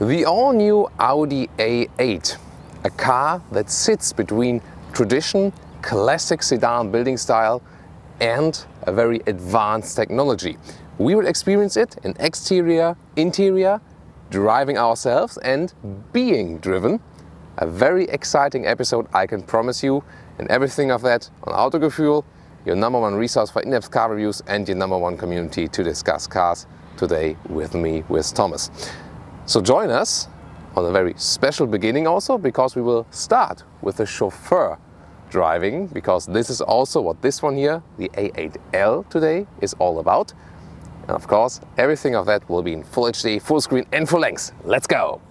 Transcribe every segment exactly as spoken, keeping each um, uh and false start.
The all-new Audi A eight, a car that sits between tradition, classic sedan building style and a very advanced technology. We will experience it in exterior, interior, driving ourselves and being driven. A very exciting episode, I can promise you, and everything of that on Autogefühl, your number one resource for in-depth car reviews and your number one community to discuss cars, today with me, with Thomas. So join us on a very special beginning also, because we will start with the chauffeur driving, because this is also what this one here, the A eight L today, is all about. And of course, everything of that will be in full H D, full screen and full length. Let's go!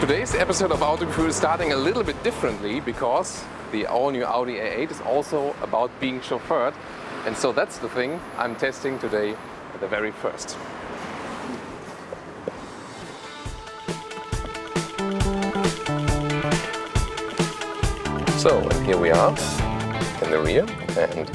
Today's episode of Autogefühl is starting a little bit differently, because the all-new Audi A eight is also about being chauffeured, and so that's the thing I'm testing today at the very first. So, and here we are in the rear, and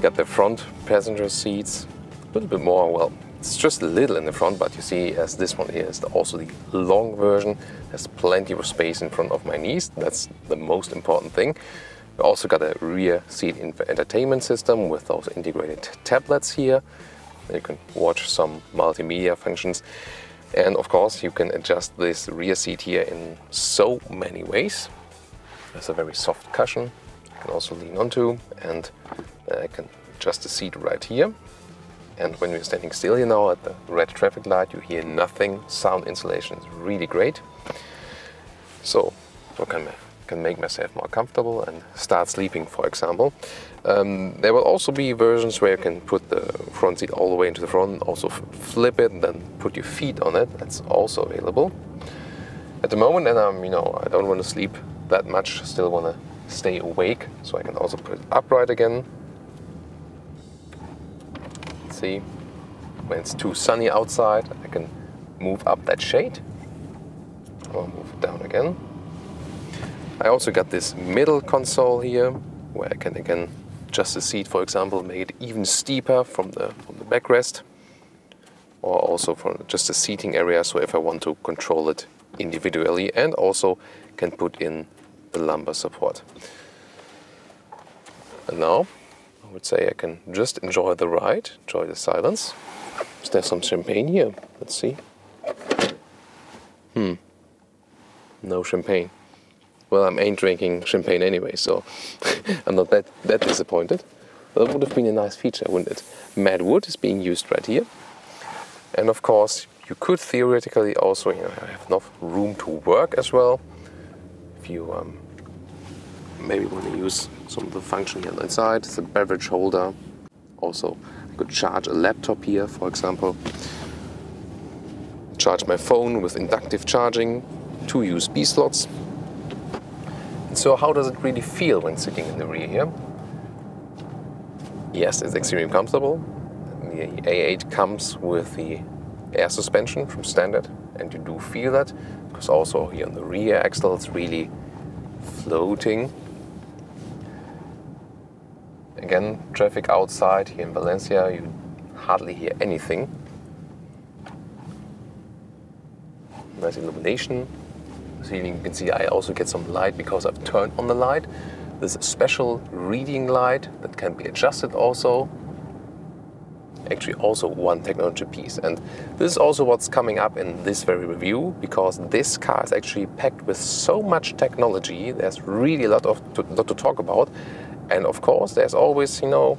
got the front passenger seats a little bit more, well, it's just a little in the front, but you see, as this one here is the, also the long version, there's plenty of space in front of my knees. That's the most important thing. We also got a rear seat entertainment system with those integrated tablets here. You can watch some multimedia functions. And of course, you can adjust this rear seat here in so many ways. There's a very soft cushion you can also lean onto, and I can adjust the seat right here. And when we're standing still, you know, at the red traffic light, you hear nothing. Sound insulation is really great. So I can, can make myself more comfortable and start sleeping, for example. Um, there will also be versions where you can put the front seat all the way into the front, also flip it and then put your feet on it. That's also available. At the moment, and I'm, you know, I don't want to sleep that much, still want to stay awake. So I can also put it upright again. See, when it's too sunny outside, I can move up that shade or move it down again. I also got this middle console here, where I can again adjust the seat, for example, make it even steeper from the, from the backrest, or also from just the seating area, so if I want to control it individually, and also can put in the lumbar support. And now, I would say I can just enjoy the ride, enjoy the silence. Is there some champagne here? Let's see. Hmm. No champagne. Well, I ain't drinking champagne anyway, so I'm not that, that disappointed. That would have been a nice feature, wouldn't it? Matte wood is being used right here. And of course, you could theoretically also, you know, have enough room to work as well. If you um, maybe want to use some of the function here on the inside. It's a beverage holder. Also, I could charge a laptop here, for example. Charge my phone with inductive charging, two U S B slots. So how does it really feel when sitting in the rear here? Yes, it's extremely comfortable. The A eight comes with the air suspension from standard, and you do feel that, because also here on the rear axle it's really floating. Again, traffic outside here in Valencia, you hardly hear anything. Nice illumination. So you can see I also get some light because I've turned on the light. This special reading light that can be adjusted also. Actually also one technology piece, and this is also what's coming up in this very review, because this car is actually packed with so much technology. There's really a lot of to, lot to talk about, and of course there's always, you know,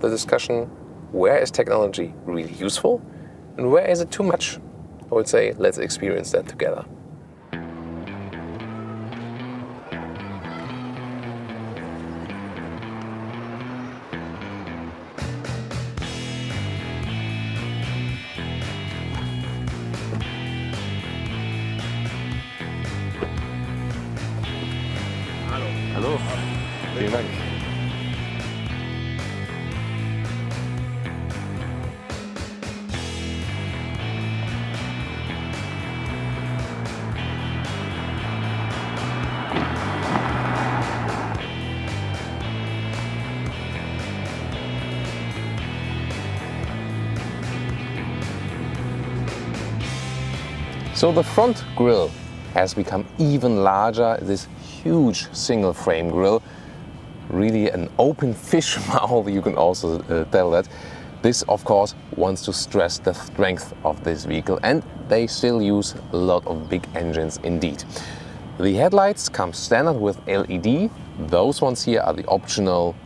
the discussion, where is technology really useful and where is it too much? I would say let's experience that together. So the front grille has become even larger, this huge single frame grille, really an open fish mouth, you can also uh, tell that. This of course wants to stress the strength of this vehicle, and they still use a lot of big engines indeed. The headlights come standard with L E D, those ones here are the optional,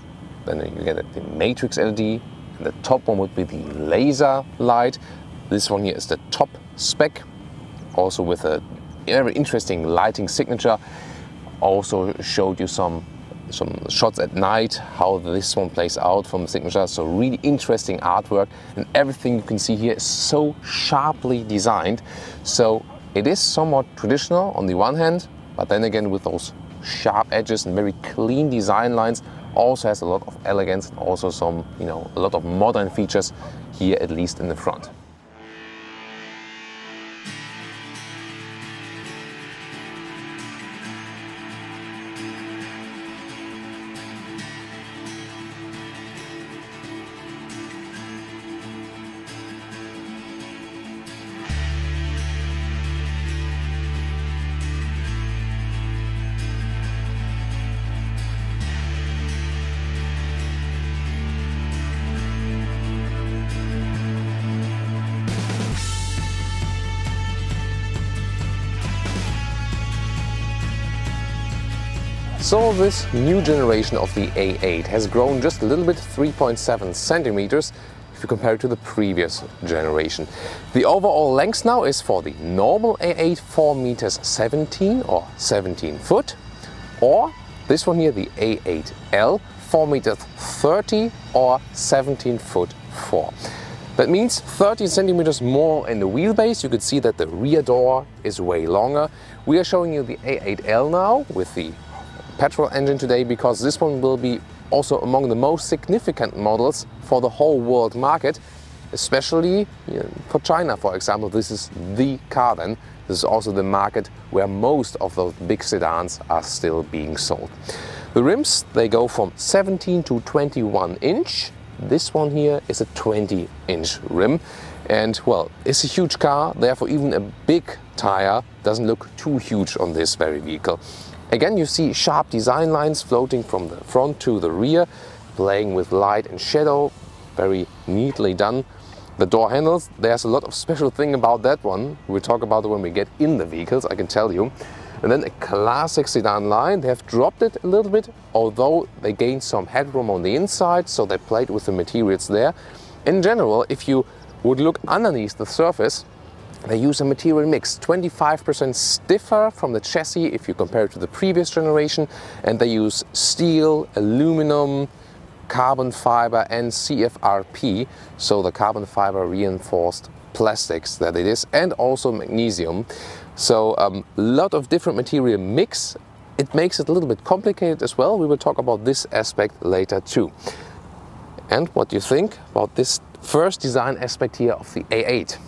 then you get the matrix L E D, and the top one would be the laser light. This one here is the top spec, also with a very interesting lighting signature. Also showed you some, some shots at night, how this one plays out from the signature. So really interesting artwork, and everything you can see here is so sharply designed. So it is somewhat traditional on the one hand, but then again with those sharp edges and very clean design lines, also has a lot of elegance and also some, you know, a lot of modern features here, at least in the front. So this new generation of the A eight has grown just a little bit, three point seven centimeters, if you compare it to the previous generation. The overall length now is for the normal A eight four meters seventeen or seventeen foot, or this one here, the A eight L, four meters thirty or seventeen foot four. That means thirteen centimeters more in the wheelbase. You could see that the rear door is way longer. We are showing you the A eight L now with the petrol engine today, because this one will be also among the most significant models for the whole world market, especially you know, for China, for example. This is the car then. This is also the market where most of those big sedans are still being sold. The rims, they go from seventeen to twenty-one inch. This one here is a twenty inch rim, and well, it's a huge car, therefore even a big tire doesn't look too huge on this very vehicle. Again, you see sharp design lines floating from the front to the rear, playing with light and shadow, very neatly done. The door handles, there's a lot of special thing about that one. We'll talk about it when we get in the vehicles, I can tell you. And then a classic sedan line, they have dropped it a little bit, although they gained some headroom on the inside, so they played with the materials there. In general, if you would look underneath the surface, they use a material mix, twenty-five percent stiffer from the chassis if you compare it to the previous generation, and they use steel, aluminum, carbon fiber and C F R P, so the carbon fiber reinforced plastics that it is, and also magnesium. So a um, lot of different material mix, it makes it a little bit complicated as well. We will talk about this aspect later too. And what do you think about this first design aspect here of the A eight?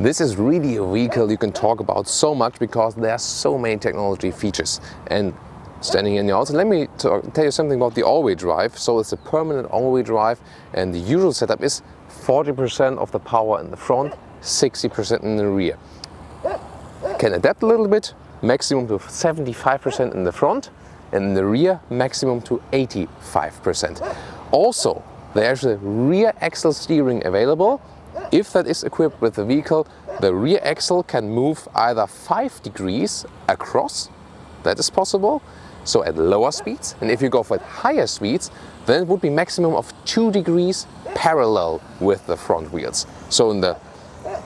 This is really a vehicle you can talk about so much because there are so many technology features. And standing in the outside, let me talk, tell you something about the all-wheel drive. So it's a permanent all-wheel drive, and the usual setup is forty percent of the power in the front, sixty percent in the rear. Can adapt a little bit, maximum to seventy-five percent in the front, and in the rear maximum to eighty-five percent. Also, there's a rear axle steering available. If that is equipped with the vehicle, the rear axle can move either five degrees across, that is possible, so at lower speeds, and if you go for at higher speeds, then it would be maximum of two degrees parallel with the front wheels. So in the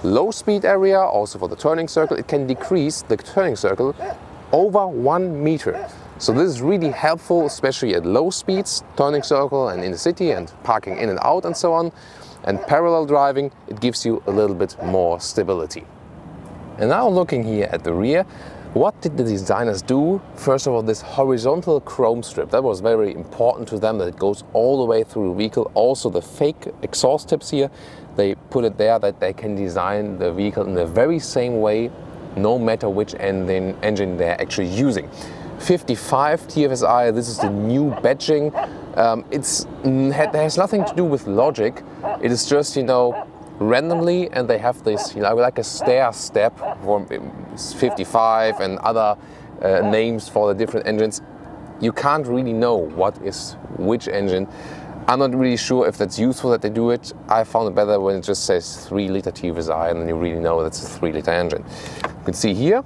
low speed area, also for the turning circle, it can decrease the turning circle over one meter. So this is really helpful, especially at low speeds, turning circle and in the city and parking in and out and so on. And parallel driving, it gives you a little bit more stability. And now looking here at the rear, what did the designers do? First of all, this horizontal chrome strip, that was very important to them, that it goes all the way through the vehicle. Also the fake exhaust tips here, they put it there that they can design the vehicle in the very same way, no matter which engine, engine they're actually using. fifty-five T F S I, this is the new badging. Um, it's, it has nothing to do with logic, it is just, you know, randomly, and they have this, you know, like a stair step for fifty-five and other uh, names for the different engines. You can't really know what is which engine. I'm not really sure if that's useful that they do it. I found it better when it just says three liter T F S I and then you really know that's a three liter engine. You can see here,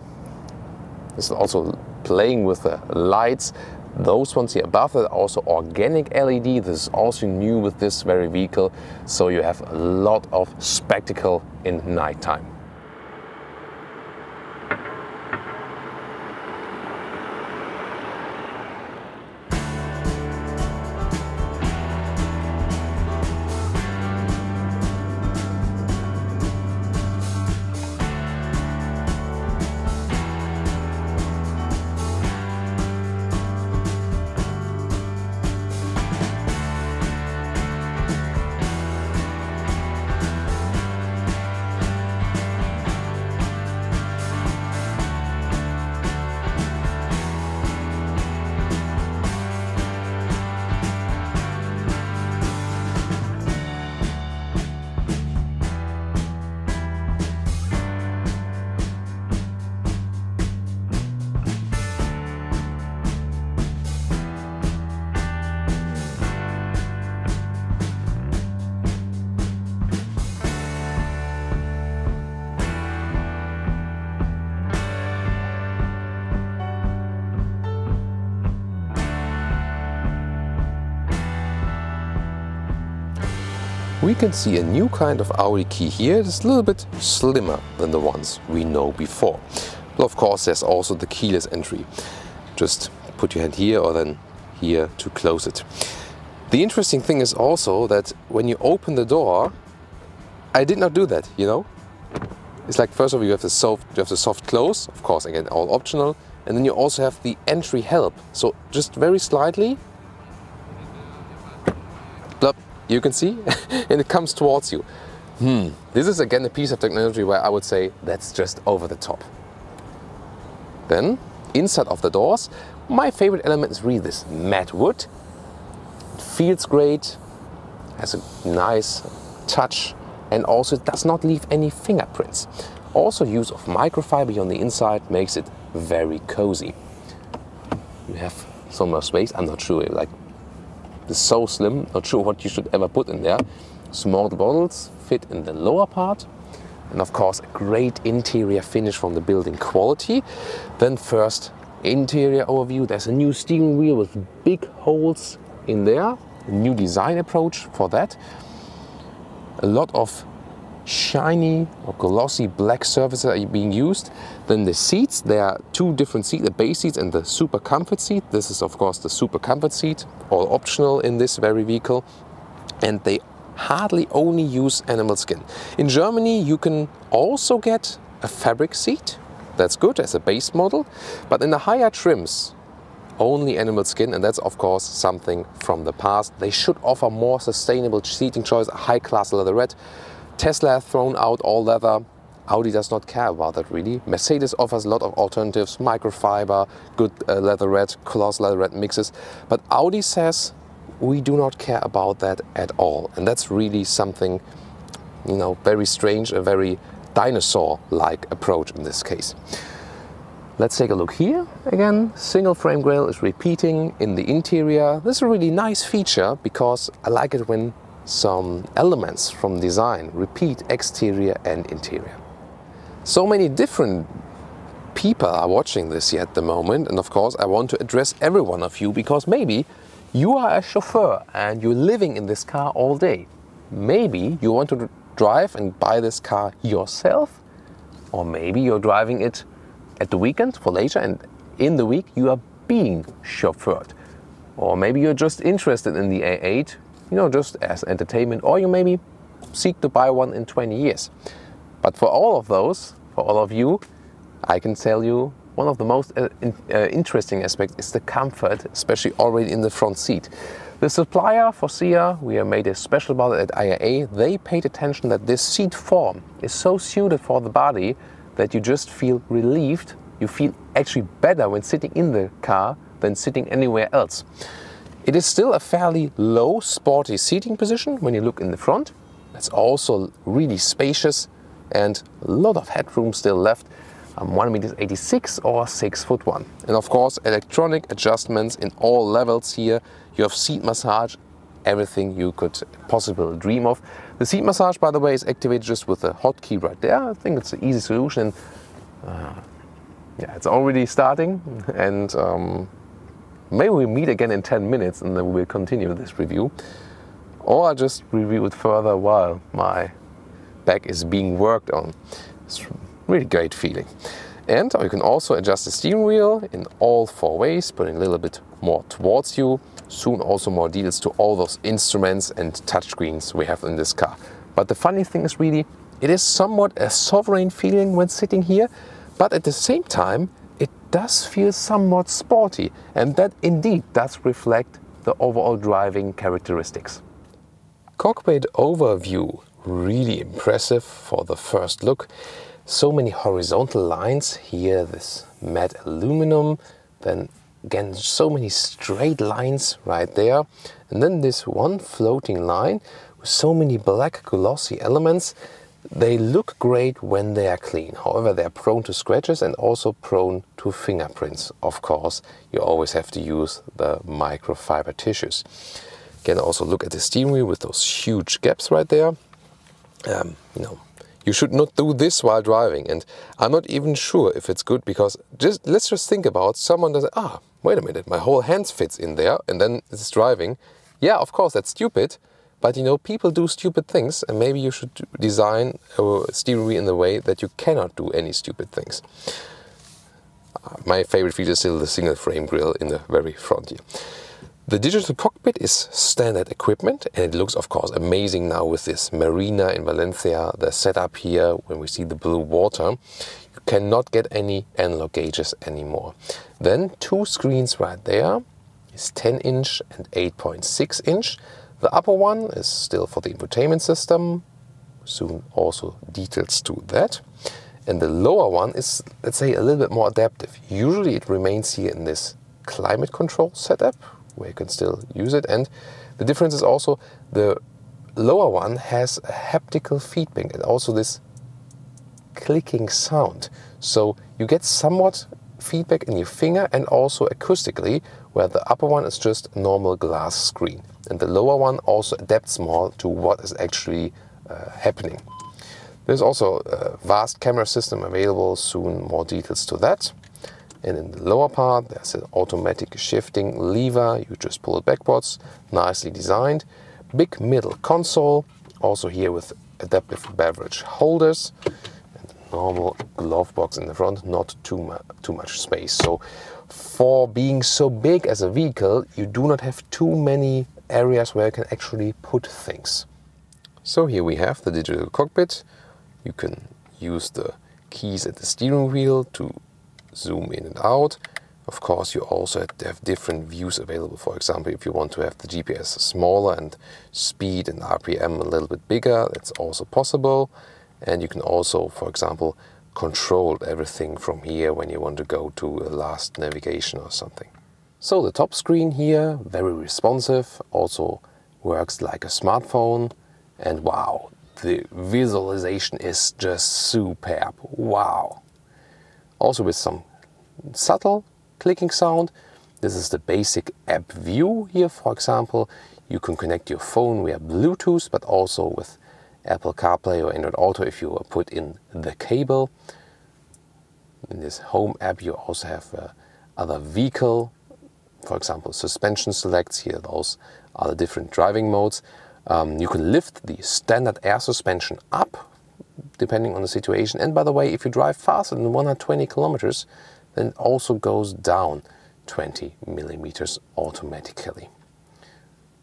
this is also playing with the lights. Those ones here above that are also organic L E D. This is also new with this very vehicle, so you have a lot of spectacle in nighttime. We can see a new kind of Audi key here. It's a little bit slimmer than the ones we know before. But of course, there's also the keyless entry. Just put your hand here or then here to close it. The interesting thing is also that when you open the door, I did not do that, you know? It's like, first of all, you have the soft, you have the soft close, of course, again, all optional. And then you also have the entry help. So just very slightly, you can see, and it comes towards you. Hmm. This is again a piece of technology where I would say that's just over the top. Then, inside of the doors, my favorite element is really this matte wood. It feels great, has a nice touch, and also it does not leave any fingerprints. Also, use of microfiber on the inside makes it very cozy. You have so much space, I'm not sure, like, it's so slim, not sure what you should ever put in there. Small bottles fit in the lower part. And of course, a great interior finish from the building quality. Then first, interior overview. There's a new steering wheel with big holes in there. A new design approach for that. A lot of shiny or glossy black surfaces are being used. Then the seats, there are two different seats, the base seats and the super comfort seat. This is of course the super comfort seat, all optional in this very vehicle. And they hardly only use animal skin. In Germany you can also get a fabric seat, That's good as a base model, but in the higher trims, only animal skin, and that's of course something from the past. They should offer more sustainable seating choice, high-class leatherette. Tesla has thrown out all leather. Audi does not care about that really. Mercedes offers a lot of alternatives, microfiber, good uh, leatherette, gloss leatherette mixes, but Audi says we do not care about that at all, and that's really something, you know, very strange, a very dinosaur-like approach in this case. Let's take a look here again. Single frame grille is repeating in the interior. This is a really nice feature because I like it when some elements from design repeat exterior and interior. So many different people are watching this here at the moment, and of course I want to address every one of you, because maybe you are a chauffeur and you're living in this car all day. Maybe you want to drive and buy this car yourself, or maybe you're driving it at the weekend for later, and in the week you are being chauffeured. Or maybe you're just interested in the A eight, you know, just as entertainment, or you maybe seek to buy one in twenty years. But for all of those, for all of you, I can tell you one of the most uh, in, uh, interesting aspects is the comfort, especially already in the front seat. The supplier, Forsia, we have made a special about it at I A A, they paid attention that this seat form is so suited for the body that you just feel relieved. You feel actually better when sitting in the car than sitting anywhere else. It is still a fairly low, sporty seating position when you look in the front. It's also really spacious and a lot of headroom still left. I'm one meter eighty-six or six foot one. And of course, electronic adjustments in all levels here. You have seat massage, everything you could possibly dream of. The seat massage, by the way, is activated just with a hotkey right there. I think it's an easy solution. Uh, yeah, it's already starting, and um, maybe we meet again in ten minutes and then we'll continue this review. Or I'll just review it further while my back is being worked on. It's a really great feeling. And you can also adjust the steering wheel in all four ways, putting a little bit more towards you. Soon also more details to all those instruments and touchscreens we have in this car. But the funny thing is really, it is somewhat a sovereign feeling when sitting here, but at the same time, it does feel somewhat sporty. And that indeed does reflect the overall driving characteristics. Cockpit overview, really impressive for the first look. So many horizontal lines here, this matte aluminum, then again so many straight lines right there, and then this one floating line with so many black glossy elements. They look great when they are clean, however they are prone to scratches and also prone to fingerprints. Of course, you always have to use the microfiber tissues. You can also look at the steering wheel with those huge gaps right there. Um, you know, you should not do this while driving, and I'm not even sure if it's good, because just let's just think about someone does, ah, wait a minute, my whole hand fits in there, and then it's driving. Yeah, of course, that's stupid, but you know, people do stupid things, and maybe you should design a steering wheel in a way that you cannot do any stupid things. My favorite feature is still the single frame grille in the very front here. The digital cockpit is standard equipment, and it looks of course amazing now with this marina in Valencia, the setup here when we see the blue water. You cannot get any analog gauges anymore. Then two screens right there is ten inch and eight point six inch. The upper one is still for the infotainment system, soon also details to that. And the lower one is, let's say, a little bit more adaptive. Usually it remains here in this climate control setup, where you can still use it. And the difference is also the lower one has a haptical feedback and also this clicking sound. So you get somewhat feedback in your finger and also acoustically, where the upper one is just normal glass screen. And the lower one also adapts more to what is actually uh, happening. There's also a vast camera system available, soon more details to that. And in the lower part, there's an automatic shifting lever. You just pull it backwards, nicely designed. Big middle console, also here with adaptive beverage holders. And normal glove box in the front, not too, mu too much space. So for being so big as a vehicle, you do not have too many areas where you can actually put things. So here we have the digital cockpit. You can use the keys at the steering wheel to zoom in and out. Of course, you also have to have different views available. For example, if you want to have the G P S smaller and speed and R P M a little bit bigger, that's also possible. And you can also, for example, control everything from here when you want to go to a last navigation or something. So the top screen here, very responsive, also works like a smartphone. And wow, the visualization is just superb. Wow. Also with some subtle clicking sound. This is the basic app view here. For example, you can connect your phone via Bluetooth, but also with Apple CarPlay or Android Auto if you put in the cable. In this home app, you also have uh, other vehicle, for example, suspension selects here. Those are the different driving modes. Um, you can lift the standard air suspension up, depending on the situation. And by the way, if you drive faster than one hundred twenty kilometers, then it also goes down twenty millimeters automatically.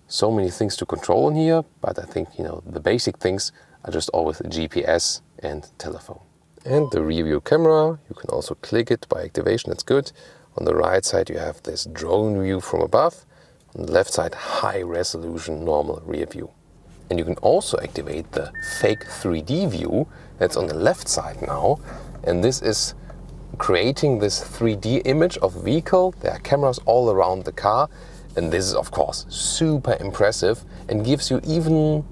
So many things to control in here, but I think, you know, the basic things are just always G P S and telephone. And the rear view camera, you can also click it by activation, that's good. On the right side you have this drone view from above. On the left side, high resolution normal rear view. And you can also activate the fake three D view that's on the left side now. And this is creating this three D image of vehicle. There are cameras all around the car. And this is, of course, super impressive and gives you even,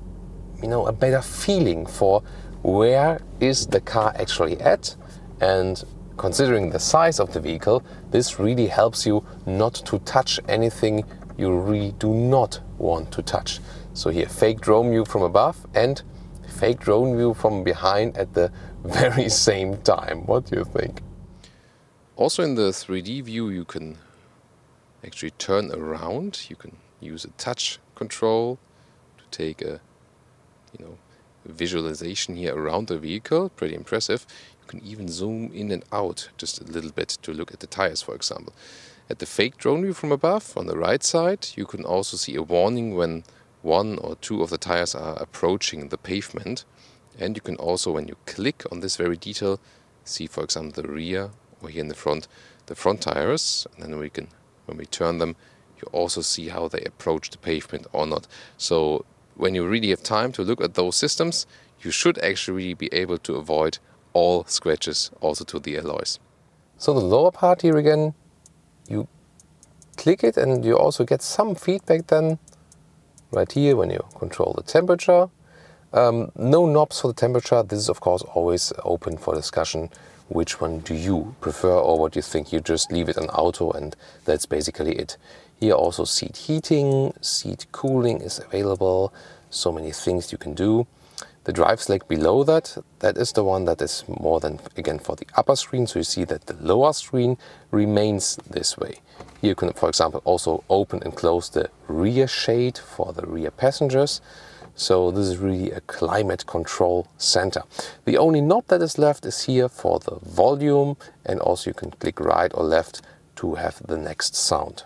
you know, a better feeling for where is the car actually at. And considering the size of the vehicle, this really helps you not to touch anything you really do not want to touch. So here, fake drone view from above and fake drone view from behind at the very same time. What do you think? Also in the three D view, you can actually turn around. You can use a touch control to take a, you know, visualization here around the vehicle. Pretty impressive. You can even zoom in and out just a little bit to look at the tires, for example. At the fake drone view from above, on the right side, you can also see a warning when one or two of the tires are approaching the pavement. And you can also, when you click on this very detail, see, for example, the rear or here in the front, the front tires. And then we can, when we turn them, you also see how they approach the pavement or not. So when you really have time to look at those systems, you should actually be able to avoid all scratches also to the alloys. So the lower part here again, you click it and you also get some feedback then right here when you control the temperature. Um, no knobs for the temperature. This is of course always open for discussion. Which one do you prefer, or what do you think? You just leave it on auto and that's basically it. Here also seat heating, seat cooling is available. So many things you can do. The drive select below that, that is the one that is more than, again, for the upper screen. So you see that the lower screen remains this way. Here you can, for example, also open and close the rear shade for the rear passengers. So this is really a climate control center. The only knob that is left is here for the volume, and also you can click right or left to have the next sound.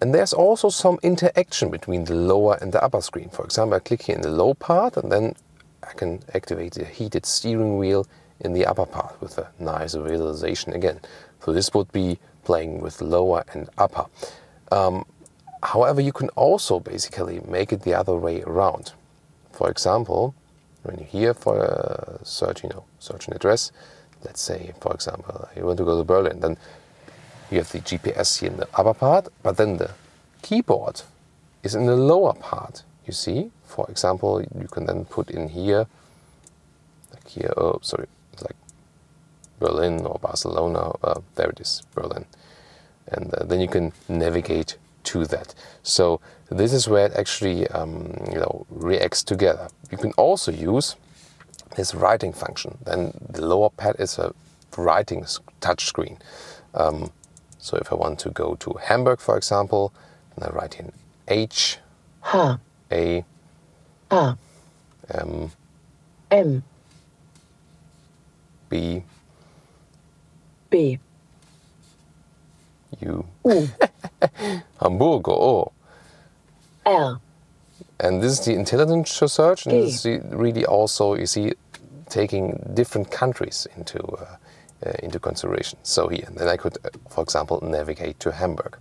And there's also some interaction between the lower and the upper screen. For example, I click here in the low part and then I can activate the heated steering wheel in the upper part with a nice visualization again. So this would be playing with lower and upper. Um, however, you can also basically make it the other way around. For example, when you're here for a search, you know, search an address, let's say, for example, you want to go to Berlin, then you have the G P S here in the upper part, but then the keyboard is in the lower part, you see? For example, you can then put in here, like here, oh, sorry, like Berlin or Barcelona, uh, there it is, Berlin. And uh, then you can navigate to that. So this is where it actually um, you know, reacts together. You can also use this writing function. Then the lower pad is a writing touch screen. Um, so if I want to go to Hamburg, for example, and I write in H, H A, A M, M B B U, U. Hamburg, oh. L. And this is the intelligent search, and this is really also, you see, taking different countries into uh, uh, into consideration. So here, then I could, for example, navigate to Hamburg.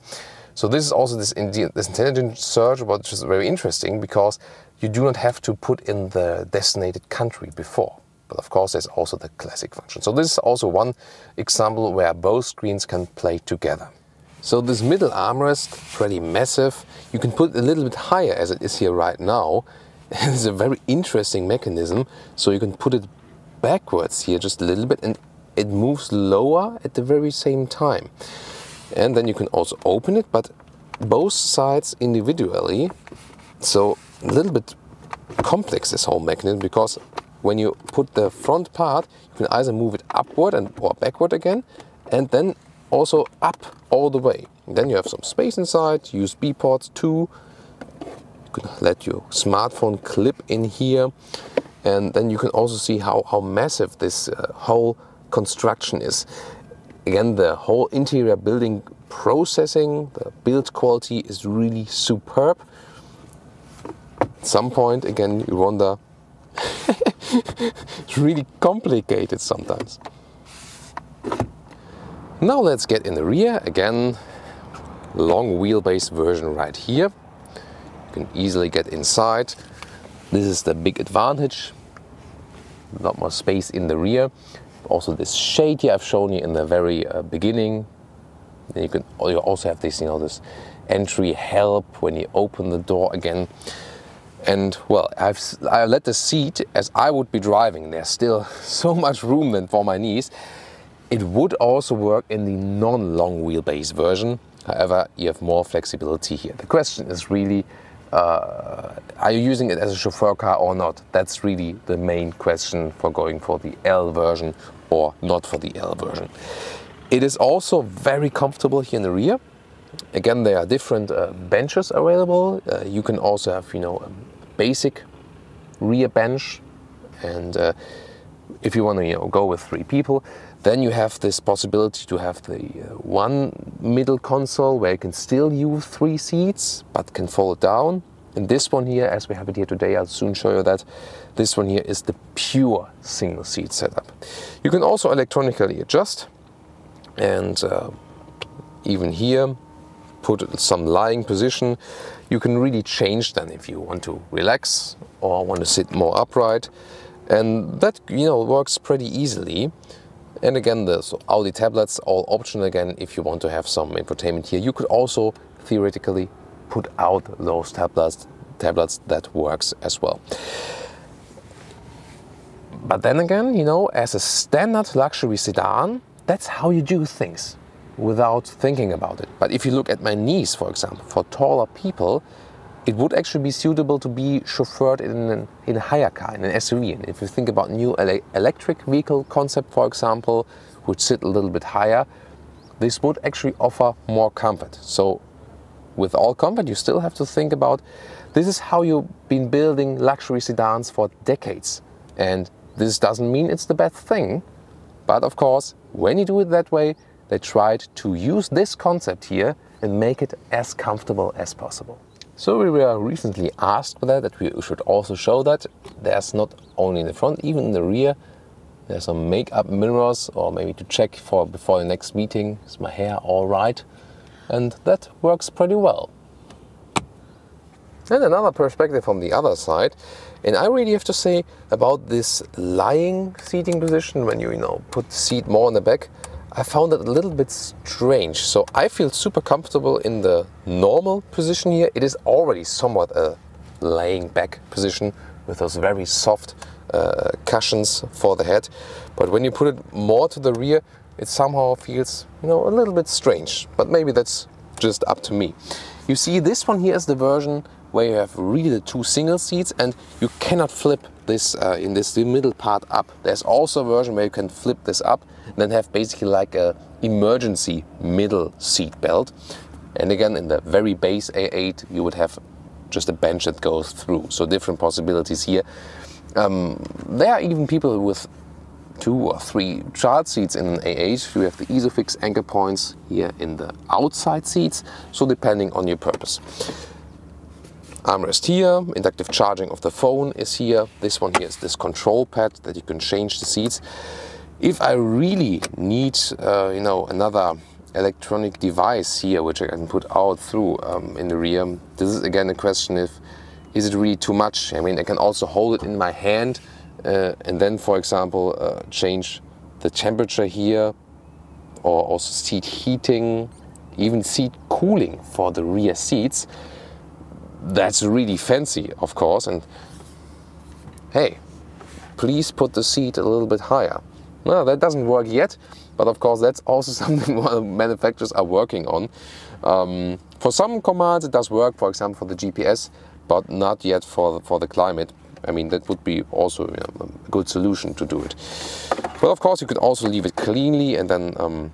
So this is also this, this intelligent search, which is very interesting because you do not have to put in the designated country before. But of course, there's also the classic function. So this is also one example where both screens can play together. So this middle armrest, pretty massive. You can put it a little bit higher as it is here right now. It's a very interesting mechanism. So you can put it backwards here just a little bit and it moves lower at the very same time. And then you can also open it, but both sides individually. So a little bit complex, this whole mechanism, because when you put the front part, you can either move it upward and or backward again, and then also up all the way. And then you have some space inside, U S B ports too. You can let your smartphone clip in here. And then you can also see how, how massive this uh, whole construction is. Again, the whole interior building processing, the build quality is really superb. At some point, again, you wonder, it's really complicated sometimes. Now let's get in the rear. Again, long wheelbase version right here. You can easily get inside. This is the big advantage. A lot more space in the rear. Also this shade here I've shown you in the very uh, beginning. Then you can you also have this, you know, this entry help when you open the door again. And well, I've, I let the seat as I would be driving. There's still so much room then for my knees. It would also work in the non-long wheelbase version. However, you have more flexibility here. The question is really, uh, are you using it as a chauffeur car or not? That's really the main question for going for the L version or not for the L version. It is also very comfortable here in the rear. Again, there are different uh, benches available. Uh, you can also have, you know, a basic rear bench, and uh, if you want to, you know, go with three people, then you have this possibility to have the uh, one middle console where you can still use three seats but can fold down. And this one here, as we have it here today, I'll soon show you that. This one here is the pure single seat setup. You can also electronically adjust, and uh, even here, put some lying position. You can really change then if you want to relax or want to sit more upright, and that, you know, works pretty easily. And again, the so Audi tablets, all optional again if you want to have some infotainment here. You could also theoretically put out those tablets, tablets that works as well. But then again, you know, as a standard luxury sedan, that's how you do things, without thinking about it. But if you look at my knees, for example, for taller people, it would actually be suitable to be chauffeured in, an, in a higher car, in an S U V. And if you think about new ele electric vehicle concept, for example, which sit a little bit higher, this would actually offer more comfort. So with all comfort, you still have to think about, this is how you've been building luxury sedans for decades. And this doesn't mean it's the best thing. But of course, when you do it that way, they tried to use this concept here and make it as comfortable as possible. So we were recently asked for that, that we should also show that there's not only in the front, even in the rear, there's some makeup mirrors, or maybe to check for before the next meeting, is my hair all right? And that works pretty well. And another perspective from the other side, and I really have to say about this lying seating position, when you, you know, put the seat more in the back, I found it a little bit strange. So I feel super comfortable in the normal position here. It is already somewhat a laying back position with those very soft uh, cushions for the head. But when you put it more to the rear, it somehow feels, you know, a little bit strange. But maybe that's just up to me. You see, this one here is the version where you have really the two single seats, and you cannot flip this uh, in this middle part up. There's also a version where you can flip this up and then have basically like a emergency middle seat belt. And again, in the very base A eight, you would have just a bench that goes through. So different possibilities here. Um, there are even people with two or three child seats in an A eight. You have the Isofix anchor points here in the outside seats. So depending on your purpose. Armrest here, inductive charging of the phone is here. This one here is this control pad that you can change the seats. If I really need, uh, you know, another electronic device here, which I can put out through um, in the rear, this is again a question if, is it really too much? I mean, I can also hold it in my hand uh, and then, for example, uh, change the temperature here, or also seat heating, even seat cooling for the rear seats. That's really fancy, of course, and hey, please put the seat a little bit higher. Well, that doesn't work yet, but of course that's also something manufacturers are working on. Um, for some commands it does work, for example for the G P S, but not yet for the, for the climate. I mean, that would be also, you know, a good solution to do it. Well, of course you could also leave it cleanly and then um,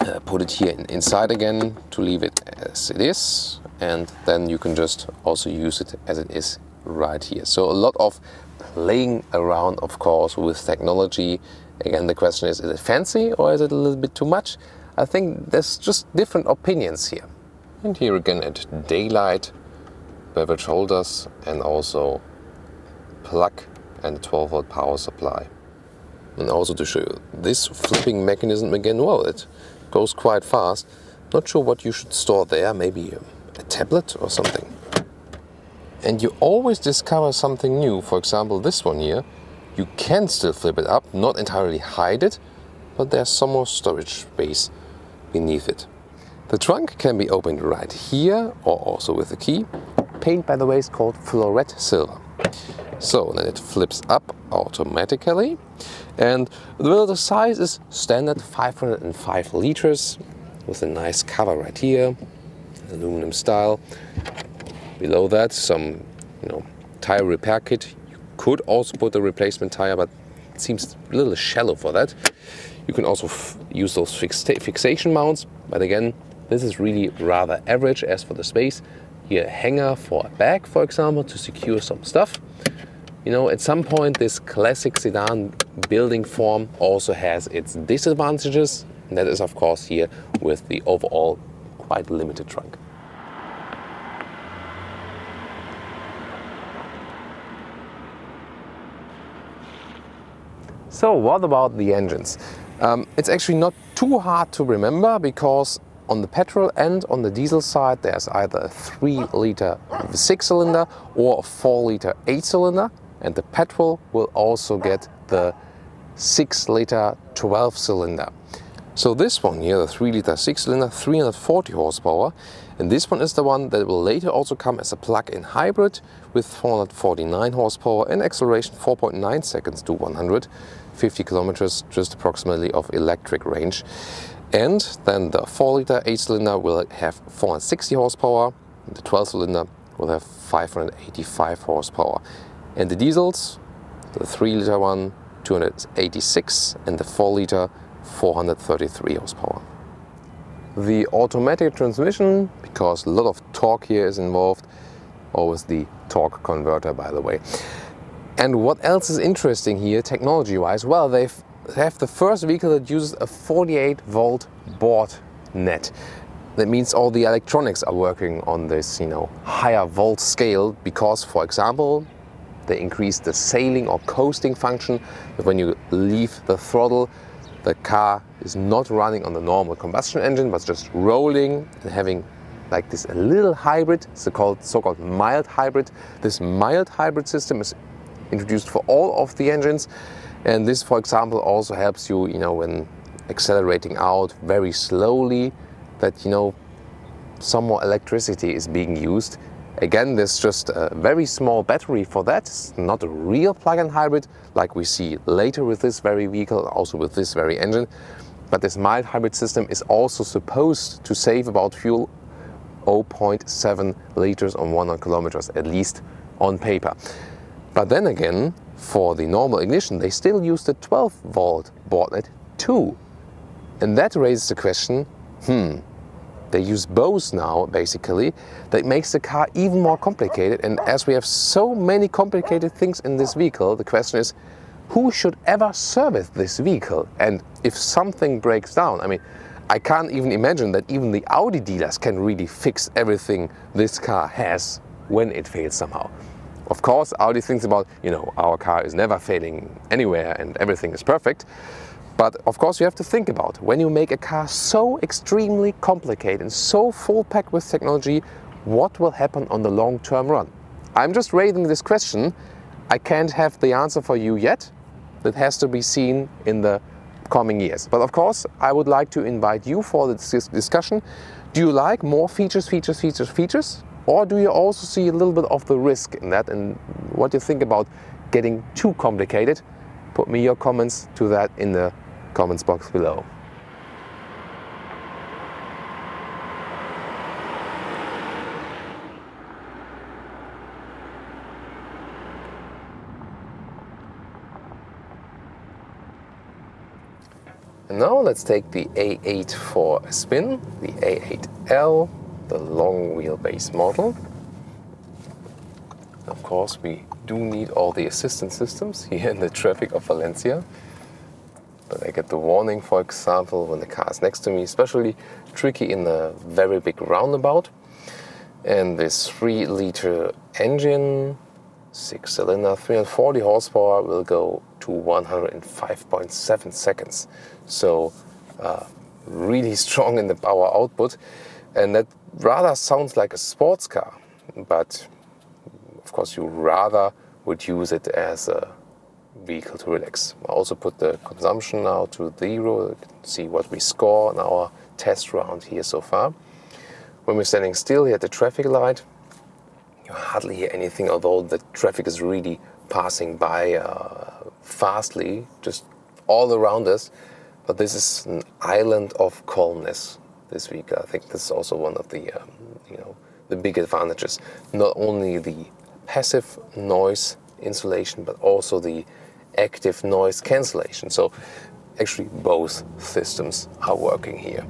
uh, put it here in, inside again to leave it as it is, and then you can just also use it as it is right here. So a lot of playing around, of course, with technology. Again, the question is, is it fancy or is it a little bit too much? I think there's just different opinions here. And here again at daylight, beverage holders and also plug and a twelve volt power supply. And also to show you this flipping mechanism again, well, it goes quite fast. Not sure what you should store there, maybe a tablet or something. And you always discover something new, for example this one here. You can still flip it up, not entirely hide it, but there's some more storage space beneath it. The trunk can be opened right here, or also with a key. Paint, by the way, is called fluorette silver. So then it flips up automatically. And well, the size is standard five hundred five liters, with a nice cover right here, aluminum style. Below that, some, you know, tire repair kit. Could also put a replacement tire, but it seems a little shallow for that. You can also f use those fixa fixation mounts, but again, this is really rather average as for the space. Here a hanger for a bag, for example, to secure some stuff. You know, at some point this classic sedan building form also has its disadvantages, and that is of course here with the overall quite limited trunk. So what about the engines? Um, it's actually not too hard to remember, because on the petrol and on the diesel side there's either a three liter six cylinder or a four liter eight cylinder, and the petrol will also get the six liter twelve cylinder. So this one here, the three liter six cylinder, three hundred forty horsepower, and this one is the one that will later also come as a plug-in hybrid with four hundred forty-nine horsepower and acceleration four point nine seconds to one hundred fifty kilometers, just approximately, of electric range. And then the four liter eight cylinder will have four hundred sixty horsepower, and the twelve cylinder will have five hundred eighty-five horsepower. And the diesels, the three liter one, two hundred eighty-six, and the four liter, four hundred thirty-three horsepower. The automatic transmission, because a lot of torque here is involved, always the torque converter, by the way. And what else is interesting here technology-wise? Well, they have the first vehicle that uses a forty-eight volt board net. That means all the electronics are working on this, you know, higher volt scale, because, for example, they increase the sailing or coasting function. But when you leave the throttle, the car is not running on the normal combustion engine, but just rolling and having like this a little hybrid, so-called so-called mild hybrid. This mild hybrid system is introduced for all of the engines, and this, for example, also helps you, you know, when accelerating out very slowly, that, you know, some more electricity is being used. Again, there's just a very small battery for that. It's not a real plug-in hybrid like we see later with this very vehicle, also with this very engine. But this mild hybrid system is also supposed to save about fuel zero point seven liters on one hundred kilometers, at least on paper. But then again, for the normal ignition, they still use the twelve volt boardnet too. And that raises the question, hmm, they use both now, basically. That makes the car even more complicated, and as we have so many complicated things in this vehicle, the question is, who should ever service this vehicle? And if something breaks down, I mean, I can't even imagine that even the Audi dealers can really fix everything this car has when it fails somehow. Of course, Audi thinks about, you know, our car is never failing anywhere and everything is perfect. But of course you have to think about, when you make a car so extremely complicated and so full packed with technology, what will happen on the long term run? I'm just raising this question. I can't have the answer for you yet. That has to be seen in the coming years. But of course, I would like to invite you for this discussion. Do you like more features, features, features, features? Or do you also see a little bit of the risk in that, and what you think about getting too complicated? Put me your comments to that in the comments box below. And now let's take the A eight for a spin, the A eight L, the long wheelbase model. Of course, we do need all the assistance systems here in the traffic of Valencia. But I get the warning, for example, when the car is next to me, especially tricky in the very big roundabout. And this three liter engine, six cylinder, three hundred forty horsepower, will go to one hundred five point seven seconds. So uh, really strong in the power output. And that rather sounds like a sports car, but of course you rather would use it as a vehicle to relax. I also put the consumption now to zero, see what we score in our test round here so far. When we're standing still here at the traffic light, you hardly hear anything, although the traffic is really passing by uh, fastly, just all around us. But this is an island of calmness this week. I think this is also one of the, um, you know, the big advantages. Not only the passive noise insulation, but also the active noise cancellation. So actually both systems are working here.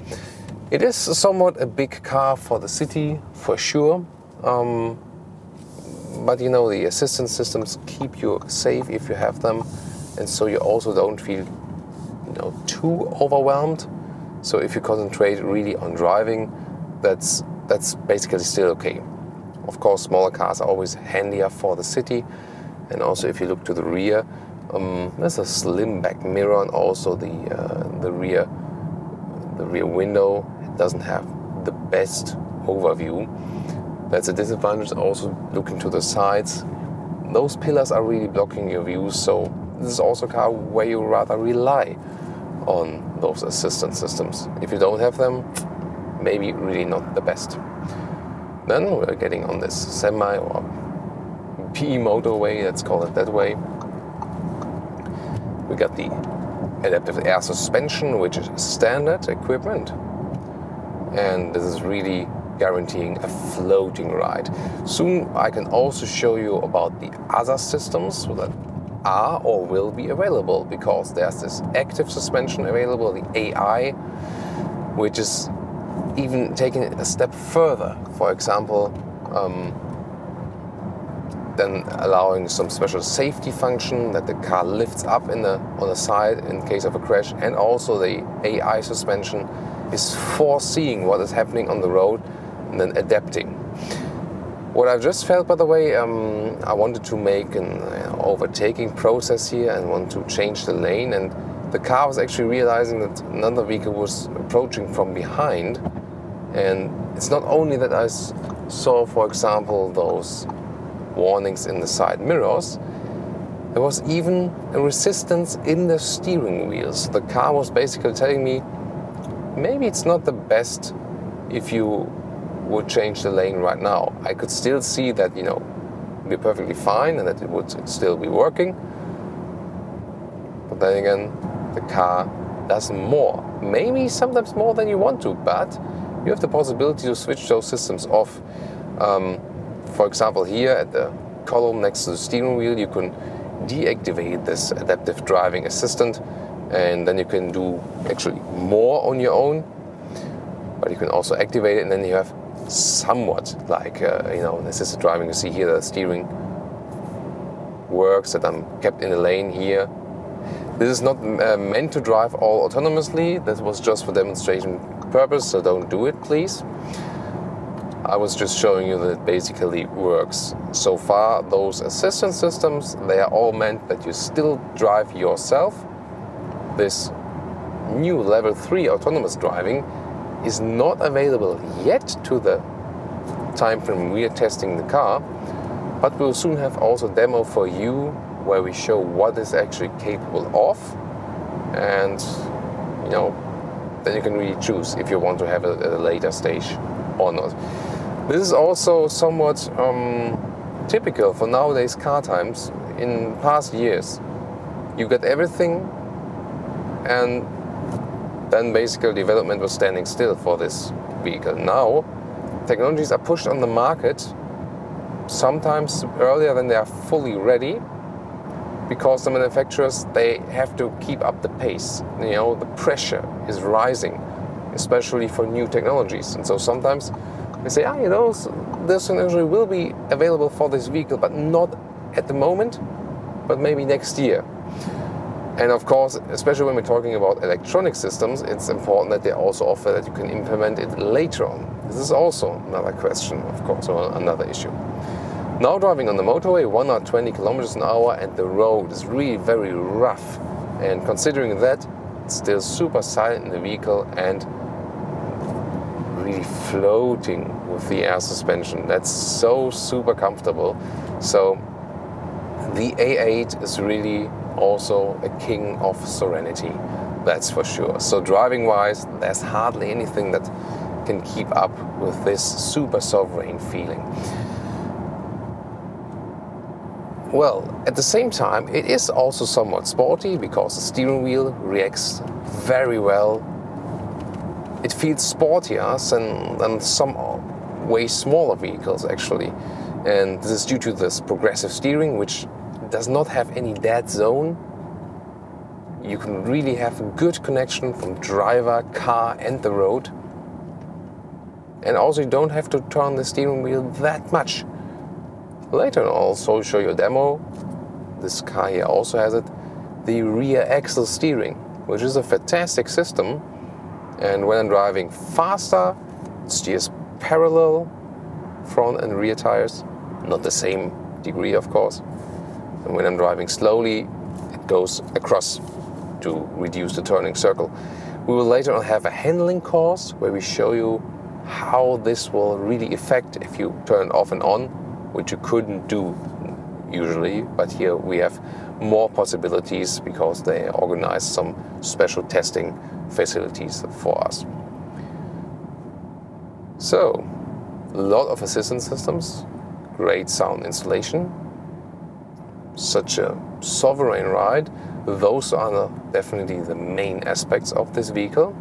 It is somewhat a big car for the city, for sure. Um, But you know, the assistance systems keep you safe if you have them, and so you also don't feel, you know, too overwhelmed. So if you concentrate really on driving, that's that's basically still okay. Of course, smaller cars are always handier for the city, and also if you look to the rear, um, there's a slim back mirror, and also the uh, the rear the rear window doesn't have the best overview. That's a disadvantage. Also looking to the sides, those pillars are really blocking your view, so this is also a car where you rather rely on those assistance systems. If you don't have them, maybe really not the best. Then we're getting on this semi or P motorway, let's call it that way. We got the adaptive air suspension, which is standard equipment, and this is really guaranteeing a floating ride. Soon I can also show you about the other systems that are or will be available, because there's this active suspension available, the A I, which is even taking it a step further. For example, um, then allowing some special safety function that the car lifts up in the, on the side in case of a crash, and also the A I suspension is foreseeing what is happening on the road and then adapting. What I've just felt, by the way, um, I wanted to make an uh, overtaking process here and want to change the lane, and the car was actually realizing that another vehicle was approaching from behind. And it's not only that I saw, for example, those warnings in the side mirrors, there was even a resistance in the steering wheels. The car was basically telling me, maybe it's not the best if you would change the lane right now. I could still see that, you know, be perfectly fine and that it would still be working. But then again, the car does more. Maybe sometimes more than you want to, but you have the possibility to switch those systems off. Um, for example, here at the column next to the steering wheel, you can deactivate this adaptive driving assistant, and then you can do actually more on your own. But you can also activate it, and then you have somewhat like, uh, you know, assisted driving. You see here that the steering works, that I'm kept in the lane here. This is not uh, meant to drive all autonomously. This was just for demonstration purpose, so don't do it, please. I was just showing you that it basically works. So far, those assistance systems, they are all meant that you still drive yourself. This new level three autonomous driving is not available yet to the time frame we are testing the car, but we'll soon have also a demo for you where we show what is actually capable of, and you know, then you can really choose if you want to have it at a later stage or not. This is also somewhat um, typical for nowadays car times. In past years, you got everything, and then basically development was standing still for this vehicle. Now, technologies are pushed on the market sometimes earlier than they are fully ready, because the manufacturers, they have to keep up the pace. You know, the pressure is rising, especially for new technologies. And so sometimes they say, ah, you know, this technology will be available for this vehicle, but not at the moment, but maybe next year. And of course, especially when we're talking about electronic systems, it's important that they also offer that you can implement it later on. This is also another question, of course, or another issue. Now driving on the motorway, one hundred twenty kilometers an hour, and the road is really very rough. And considering that, it's still super silent in the vehicle and really floating with the air suspension. That's so super comfortable. So the A eight is really also a king of serenity, that's for sure. So driving wise, there's hardly anything that can keep up with this super sovereign feeling. Well, at the same time, it is also somewhat sporty because the steering wheel reacts very well. It feels sportier than, than some way smaller vehicles actually. And this is due to this progressive steering, which does not have any dead zone. You can really have a good connection from driver, car and the road. And also you don't have to turn the steering wheel that much. Later I'll also show you a demo. This car here also has it. The rear axle steering, which is a fantastic system. And when I'm driving faster, it steers parallel front and rear tires. Not the same degree, of course. And when I'm driving slowly, it goes across to reduce the turning circle. We will later on have a handling course where we show you how this will really affect if you turn off and on, which you couldn't do usually. But here we have more possibilities because they organize some special testing facilities for us. So, a lot of assistance systems, great sound installation. Such a sovereign ride. Those are the, definitely the main aspects of this vehicle.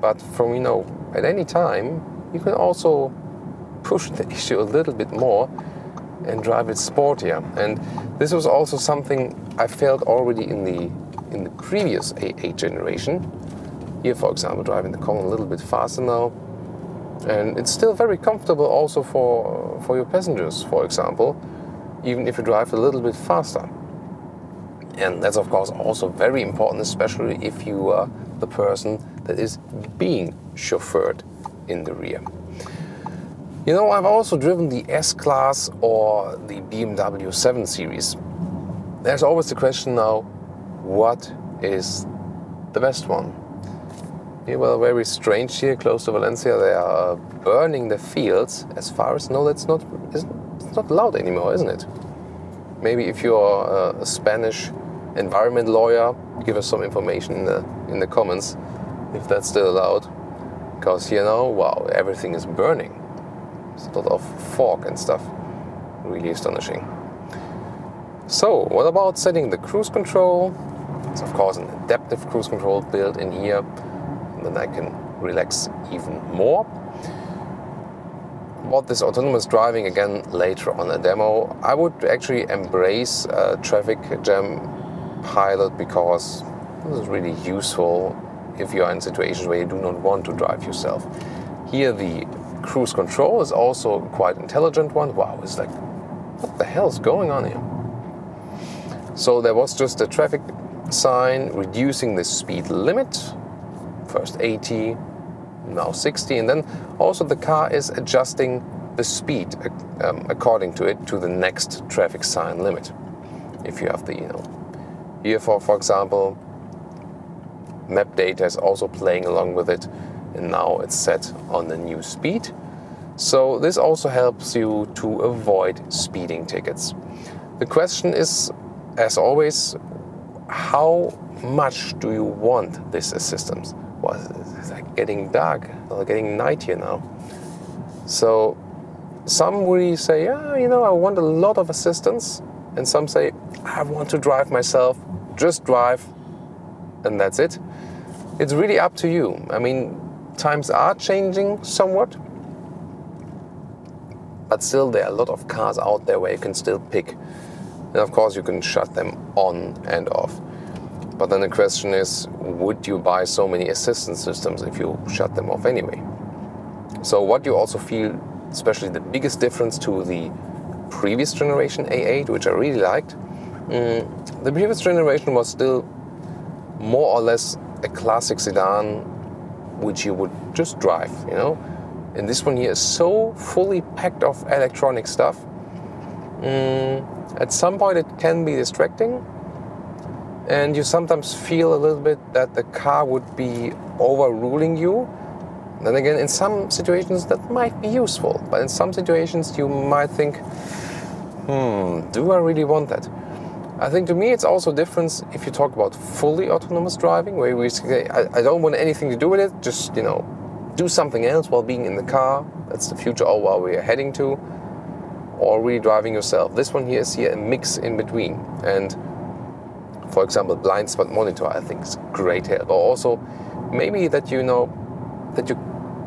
But from, you know, at any time, you can also push the issue a little bit more and drive it sportier. And this was also something I felt already in the in the previous A eight generation. Here, for example, driving the Common a little bit faster now. And it's still very comfortable also for, for your passengers, for example, even if you drive a little bit faster. And that's of course also very important, especially if you are the person that is being chauffeured in the rear. You know, I've also driven the S-Class or the B M W seven series. There's always the question now, what is the best one? Yeah, well, very strange here, close to Valencia, they are burning the fields as far as, no, that's not, it's not allowed anymore, isn't it? Maybe if you're a Spanish environment lawyer, give us some information in the, in the comments, if that's still allowed. Because, you know, wow, everything is burning. It's a lot of fog and stuff, really astonishing. So, what about setting the cruise control? It's of course an adaptive cruise control built in here, and then I can relax even more. About this autonomous driving, again later on a demo. I would actually embrace a traffic jam pilot because this is really useful if you are in situations where you do not want to drive yourself. Here the cruise control is also quite intelligent one. Wow, it's like, what the hell is going on here? So there was just a traffic sign reducing the speed limit, first eighty, now sixty, and then also the car is adjusting the speed um, according to it to the next traffic sign limit. If you have the, you know, here for for example, map data is also playing along with it, and now it's set on the new speed. So this also helps you to avoid speeding tickets. The question is, as always, how much do you want this assistance? Well, it's like getting dark, or getting night here now. So some really say, yeah, you know, I want a lot of assistance. And some say, I want to drive myself, just drive, and that's it. It's really up to you. I mean, times are changing somewhat, but still there are a lot of cars out there where you can still pick. And of course you can shut them on and off. But then the question is, would you buy so many assistance systems if you shut them off anyway? So what you also feel, especially the biggest difference to the previous generation A eight, which I really liked, um, the previous generation was still more or less a classic sedan, which you would just drive, you know. And this one here is so fully packed of electronic stuff. Um, at some point it can be distracting, and you sometimes feel a little bit that the car would be overruling you. Then again, in some situations that might be useful, but in some situations you might think, hmm, do I really want that? I think to me it's also a difference if you talk about fully autonomous driving, where we say, I, I don't want anything to do with it, just, you know, do something else while being in the car. That's the future or where we're heading to, or really driving yourself. This one here is here a mix in between. And for example, blind spot monitor, I think is great help. Or also maybe that, you know, that you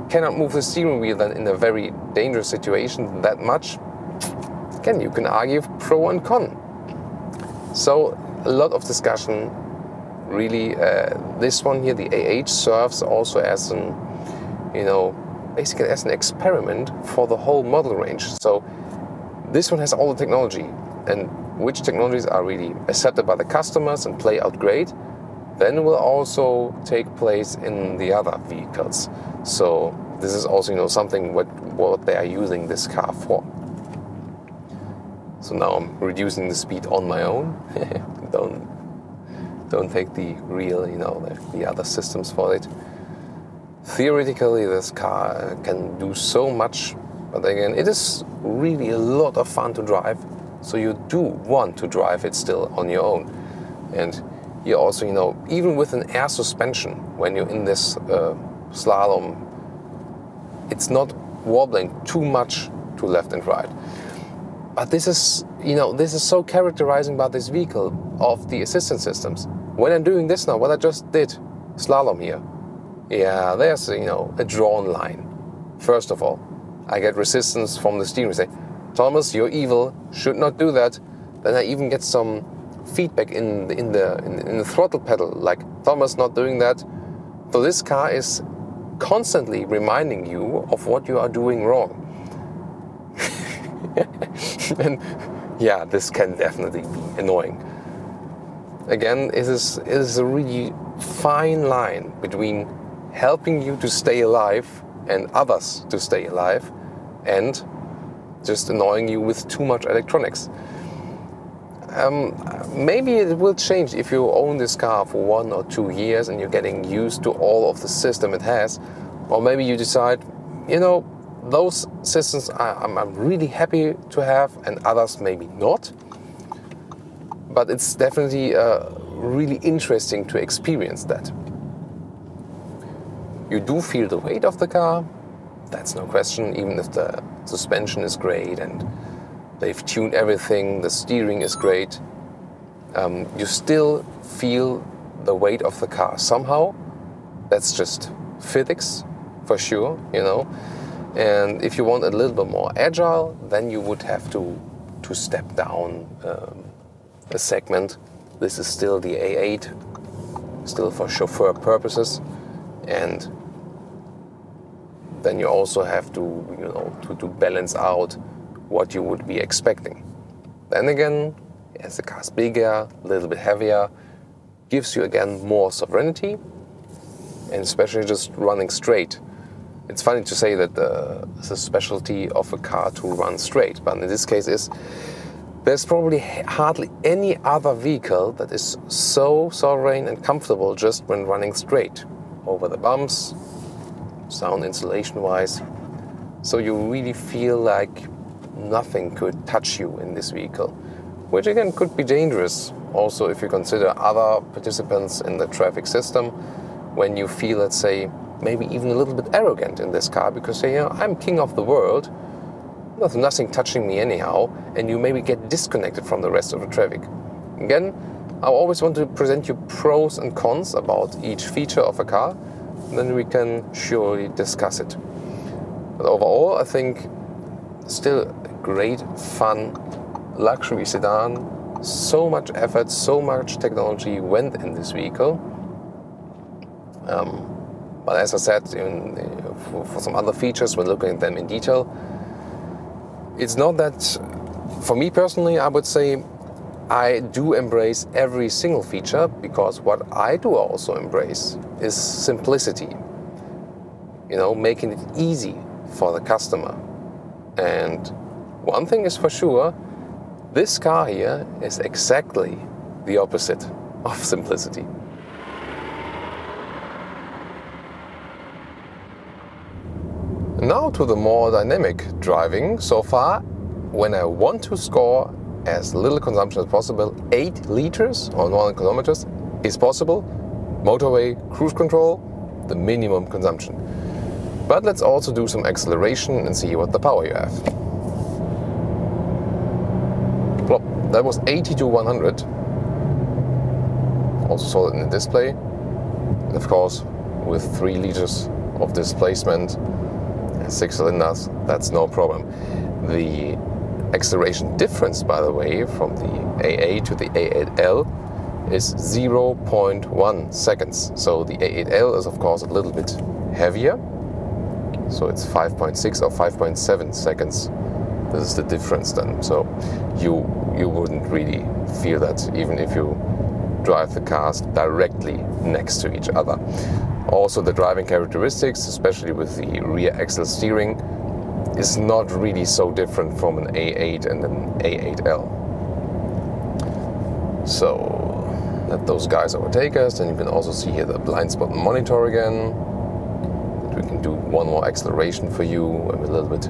cannot move the steering wheel then in a very dangerous situation that much. Again, you can argue pro and con. So a lot of discussion, really. Uh, this one here, the A eight, serves also as an, you know, basically as an experiment for the whole model range. So this one has all the technology, and which technologies are really accepted by the customers and play out great, then will also take place in the other vehicles. So this is also, you know, something what, what they are using this car for. So now I'm reducing the speed on my own. don't, don't take the real, you know, the, the other systems for it. Theoretically, this car can do so much, but again, it is really a lot of fun to drive. So you do want to drive it still on your own. And you also, you know, even with an air suspension, when you're in this uh, slalom, it's not wobbling too much to left and right. But this is, you know, this is so characterizing about this vehicle of the assistance systems. When I'm doing this now, what I just did, slalom here, yeah, there's, you know, a drawn line. First of all, I get resistance from the steering wheel. Thomas, you're evil, should not do that. Then I even get some feedback in the, in the in, in the throttle pedal, like, Thomas, not doing that. So this car is constantly reminding you of what you are doing wrong. And yeah, this can definitely be annoying. Again, it is, it is a really fine line between helping you to stay alive and others to stay alive, and just annoying you with too much electronics. Um, maybe it will change if you own this car for one or two years and you're getting used to all of the system it has. Or maybe you decide, you know, those systems I, I'm, I'm really happy to have and others maybe not. But it's definitely uh, really interesting to experience that. You do feel the weight of the car, that's no question, even if the suspension is great and they've tuned everything, the steering is great. Um, you still feel the weight of the car somehow. That's just physics, for sure, you know. And if you want a little bit more agile, then you would have to, to step down um, a segment. This is still the A eight, still for chauffeur purposes. And then you also have to, you know, to, to balance out what you would be expecting. Then again, as the car's bigger, a little bit heavier, gives you again more sovereignty, and especially just running straight. It's funny to say that uh, it's a specialty of a car to run straight, but in this case is There's probably hardly any other vehicle that is so sovereign and comfortable just when running straight over the bumps, sound insulation wise. So you really feel like nothing could touch you in this vehicle, which again could be dangerous. Also, if you consider other participants in the traffic system, when you feel, let's say, maybe even a little bit arrogant in this car because, you know, I'm king of the world, there's nothing touching me anyhow, and you maybe get disconnected from the rest of the traffic. Again, I always want to present you pros and cons about each feature of a car, and then we can surely discuss it. But overall, I think still a great, fun, luxury sedan. So much effort, so much technology went in this vehicle. Um, but as I said, in, for, for some other features, we're looking at them in detail. It's not that, for me personally, I would say I do embrace every single feature, because what I do also embrace is simplicity. You know, making it easy for the customer. And one thing is for sure, this car here is exactly the opposite of simplicity. Now to the more dynamic driving. So far, when I want to score as little consumption as possible, eight liters on one kilometer is possible. Motorway, cruise control, the minimum consumption. But let's also do some acceleration and see what the power you have. Well, that was eighty to one hundred. Also saw it in the display. And of course, with three liters of displacement and six cylinders, that's no problem. The acceleration difference, by the way, from the A eight to the A eight L is zero point one seconds. So the A eight L is, of course, a little bit heavier. So it's five point six or five point seven seconds. This is the difference then. So you you wouldn't really feel that even if you drive the cars directly next to each other. Also, the driving characteristics, especially with the rear axle steering, is not really so different from an A eight and an A eight L. So let those guys overtake us. Then you can also see here the blind spot monitor again. We can do one more acceleration for you, a little bit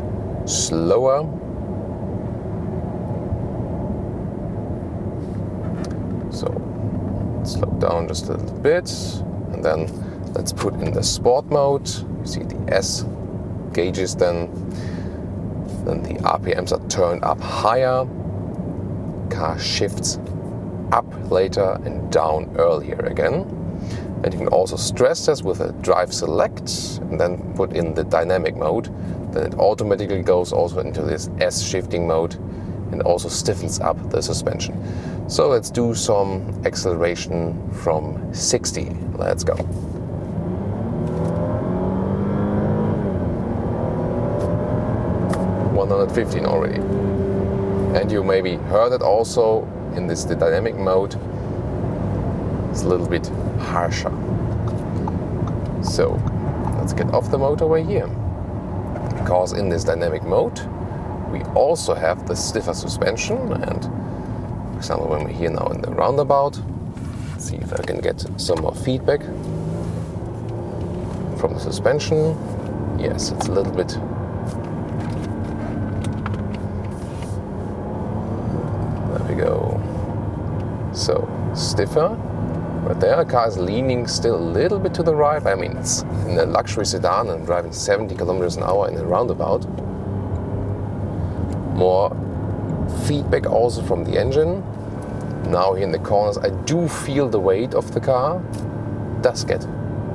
slower. So slow down just a little bit, and then let's put in the sport mode. You see the S gauges then. Then the R P Ms are turned up higher. Car shifts up later and down earlier again. And you can also stress test with a drive select and then put in the dynamic mode. Then it automatically goes also into this S shifting mode and also stiffens up the suspension. So let's do some acceleration from sixty. Let's go. one hundred fifteen already. And you maybe heard it also in this the dynamic mode. It's a little bit harsher. So let's get off the motorway here, because in this dynamic mode we also have the stiffer suspension. And for example, when we're here now in the roundabout, let's see if I can get some more feedback from the suspension. Yes, it's a little bit there we go. So stiffer. But there, the car is leaning still a little bit to the right. I mean, it's in a luxury sedan and driving seventy kilometers an hour in a roundabout. More feedback also from the engine. Now here in the corners, I do feel the weight of the car. It does get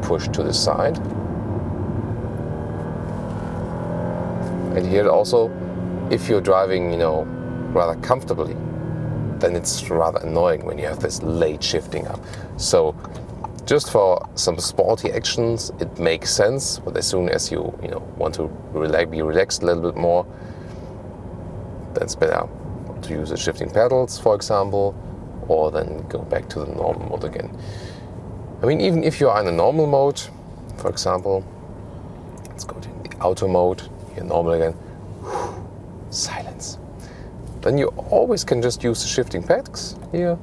pushed to the side. And here also, if you're driving, you know, rather comfortably, then it's rather annoying when you have this late shifting up. So just for some sporty actions, it makes sense. But as soon as you, you know, want to relax, be relaxed a little bit more, that's better to use the shifting pedals, for example, or then go back to the normal mode again. I mean, even if you are in a normal mode, for example, let's go to the auto mode, here normal again, silence. Then you always can just use the shifting pegs here.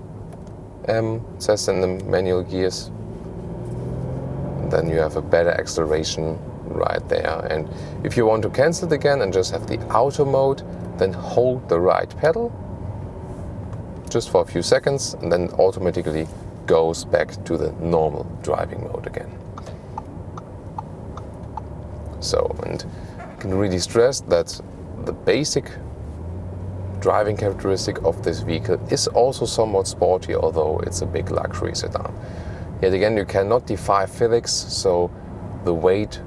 Um, it says in the manual gears. And then you have a better acceleration right there. And if you want to cancel it again and just have the auto mode, then hold the right pedal just for a few seconds and then automatically goes back to the normal driving mode again. So, and I can really stress that the basic driving characteristic of this vehicle is also somewhat sporty, although it's a big luxury sedan. Yet again, you cannot defy physics, so the weight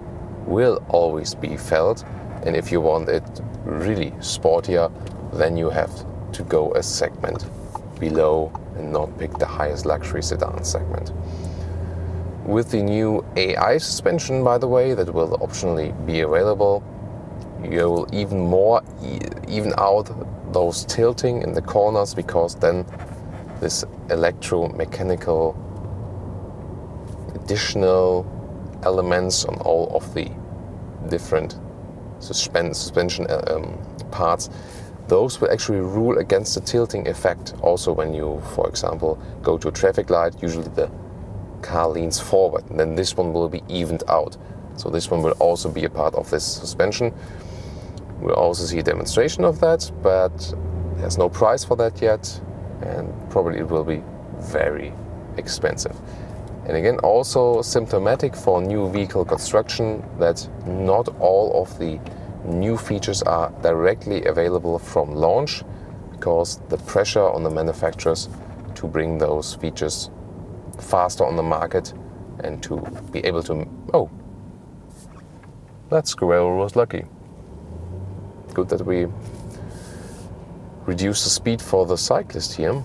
will always be felt. And if you want it really sportier, then you have to go a segment below and not pick the highest luxury sedan segment. With the new A I suspension, by the way, that will optionally be available, you will even more even out those tilting in the corners, because then this electromechanical additional elements on all of the different suspend, suspension um, parts, those will actually rule against the tilting effect. Also, when you, for example, go to a traffic light, usually the car leans forward, and then this one will be evened out. So this one will also be a part of this suspension. We'll also see a demonstration of that, but there's no price for that yet, and probably it will be very expensive. And again, also symptomatic for new vehicle construction that not all of the new features are directly available from launch, because the pressure on the manufacturers to bring those features faster on the market and to be able to... Oh, that squirrel was lucky. Good that we reduce the speed for the cyclist here.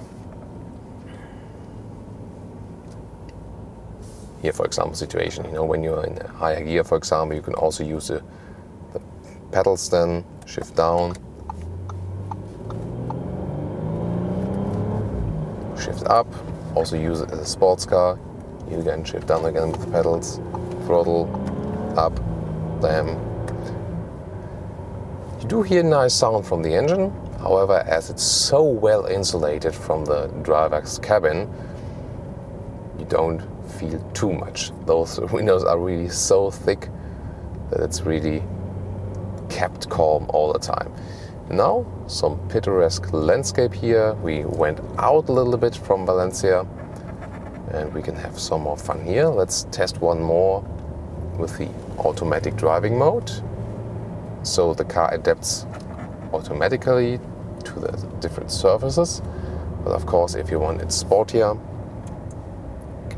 Here, for example, situation, you know, when you're in a higher gear, for example, you can also use the, the pedals, then shift down, shift up, also use it as a sports car, you can shift down again with the pedals, throttle, up, damn. You do hear nice sound from the engine, however, as it's so well insulated from the driver's cabin, you don't feel too much. Those windows are really so thick that it's really kept calm all the time. Now, some picturesque landscape here. We went out a little bit from Valencia and we can have some more fun here. Let's test one more with the automatic driving mode. So the car adapts automatically to the different surfaces. But of course, if you want it sportier,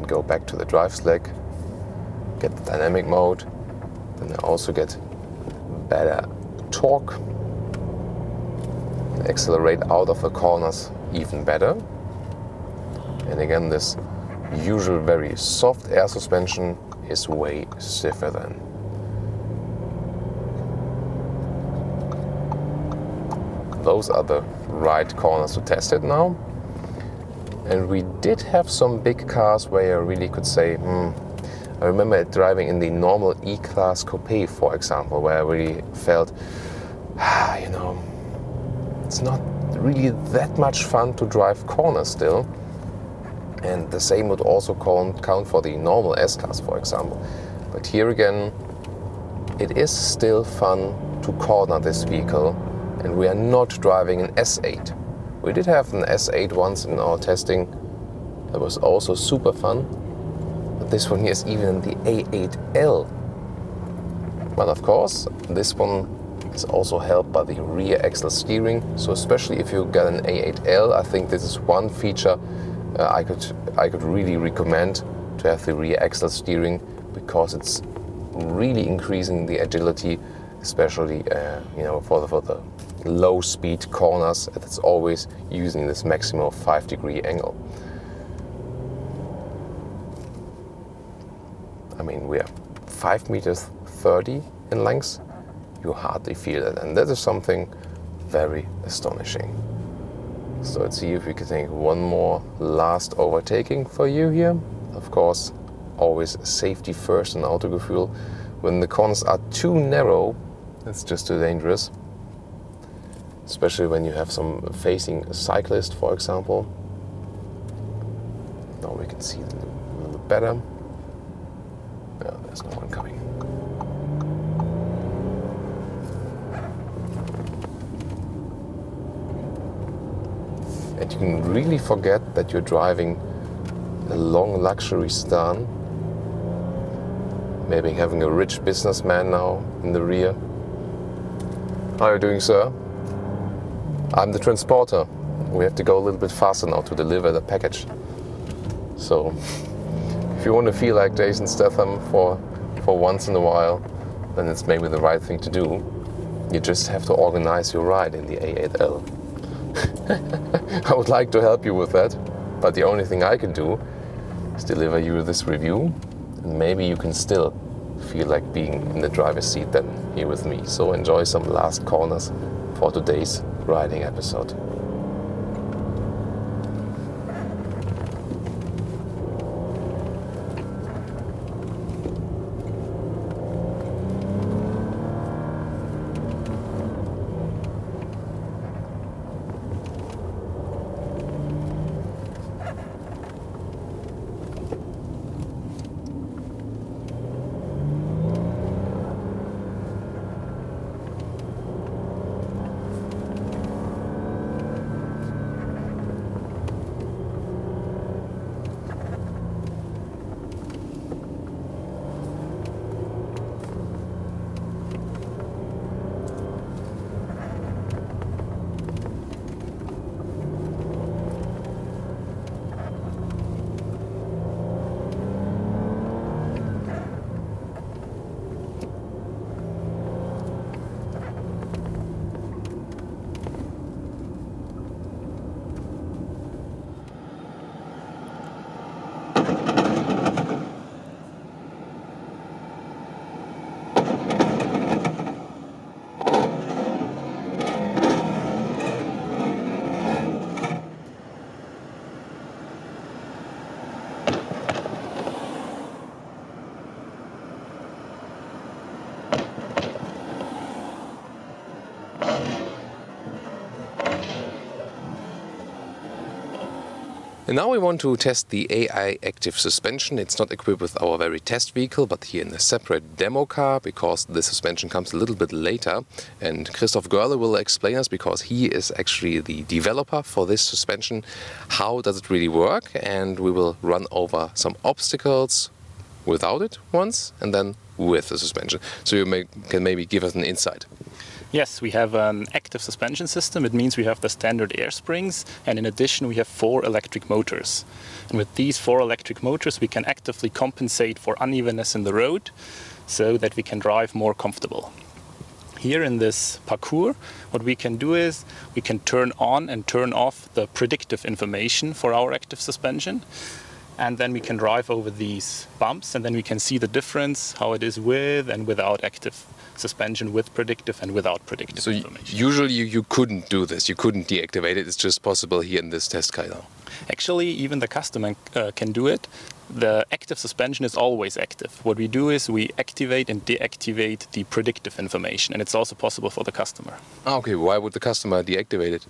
go back to the drive select, get the dynamic mode, then I also get better torque, and accelerate out of the corners even better. And again, this usual very soft air suspension is way stiffer than. Those are the right corners to test it now. And we did have some big cars where I really could say, hmm, I remember driving in the normal E-Class Coupe, for example, where I really felt, ah, you know, it's not really that much fun to drive corners still. And the same would also count for the normal S-Class, for example. But here again, it is still fun to corner this vehicle, and we are not driving an S eight. We did have an S eight once in our testing, that was also super fun, but this one here is even the A eight L. But of course, this one is also helped by the rear axle steering, so especially if you get an A eight L, I think this is one feature uh, I could I could really recommend, to have the rear axle steering, because it's really increasing the agility, especially uh, you know, for the, for the low speed corners, and it's always using this maximum five degree angle. I mean, we are five meters thirty in length, you hardly feel that, and that is something very astonishing. So let's see if we can take one more last overtaking for you here. Of course, always safety first in Autogefühl. When the corners are too narrow, it's just too dangerous. especially when you have some facing cyclist, for example. Now we can see them a little bit better. Oh, there's no one coming. And you can really forget that you're driving a long luxury sedan. Maybe having a rich businessman now in the rear. How are you doing, sir? I'm the transporter. We have to go a little bit faster now to deliver the package. So, if you want to feel like Jason Statham for, for once in a while, then it's maybe the right thing to do. You just have to organize your ride in the A eight L. I would like to help you with that, but the only thing I can do is deliver you this review. Maybe you can still feel like being in the driver's seat then here with me. So enjoy some last corners for today's riding episode. And now we want to test the A I active suspension. It's not equipped with our very test vehicle, but here in a separate demo car, because the suspension comes a little bit later. And Christoph Görle will explain us, because he is actually the developer for this suspension, how does it really work. And we will run over some obstacles without it once, and then with the suspension. So you may, can maybe give us an insight. Yes, we have an active suspension system. It means we have the standard air springs, and in addition we have four electric motors. And with these four electric motors we can actively compensate for unevenness in the road so that we can drive more comfortable. Here in this parcours, what we can do is we can turn on and turn off the predictive information for our active suspension, and then we can drive over these bumps, and then we can see the difference, how it is with and without active suspension, with predictive and without predictive so information. Usually you, you couldn't do this, you couldn't deactivate it, it's just possible here in this test car now. Actually, even the customer uh, can do it. The active suspension is always active. What we do is we activate and deactivate the predictive information, and it's also possible for the customer. Ah, okay, why would the customer deactivate it?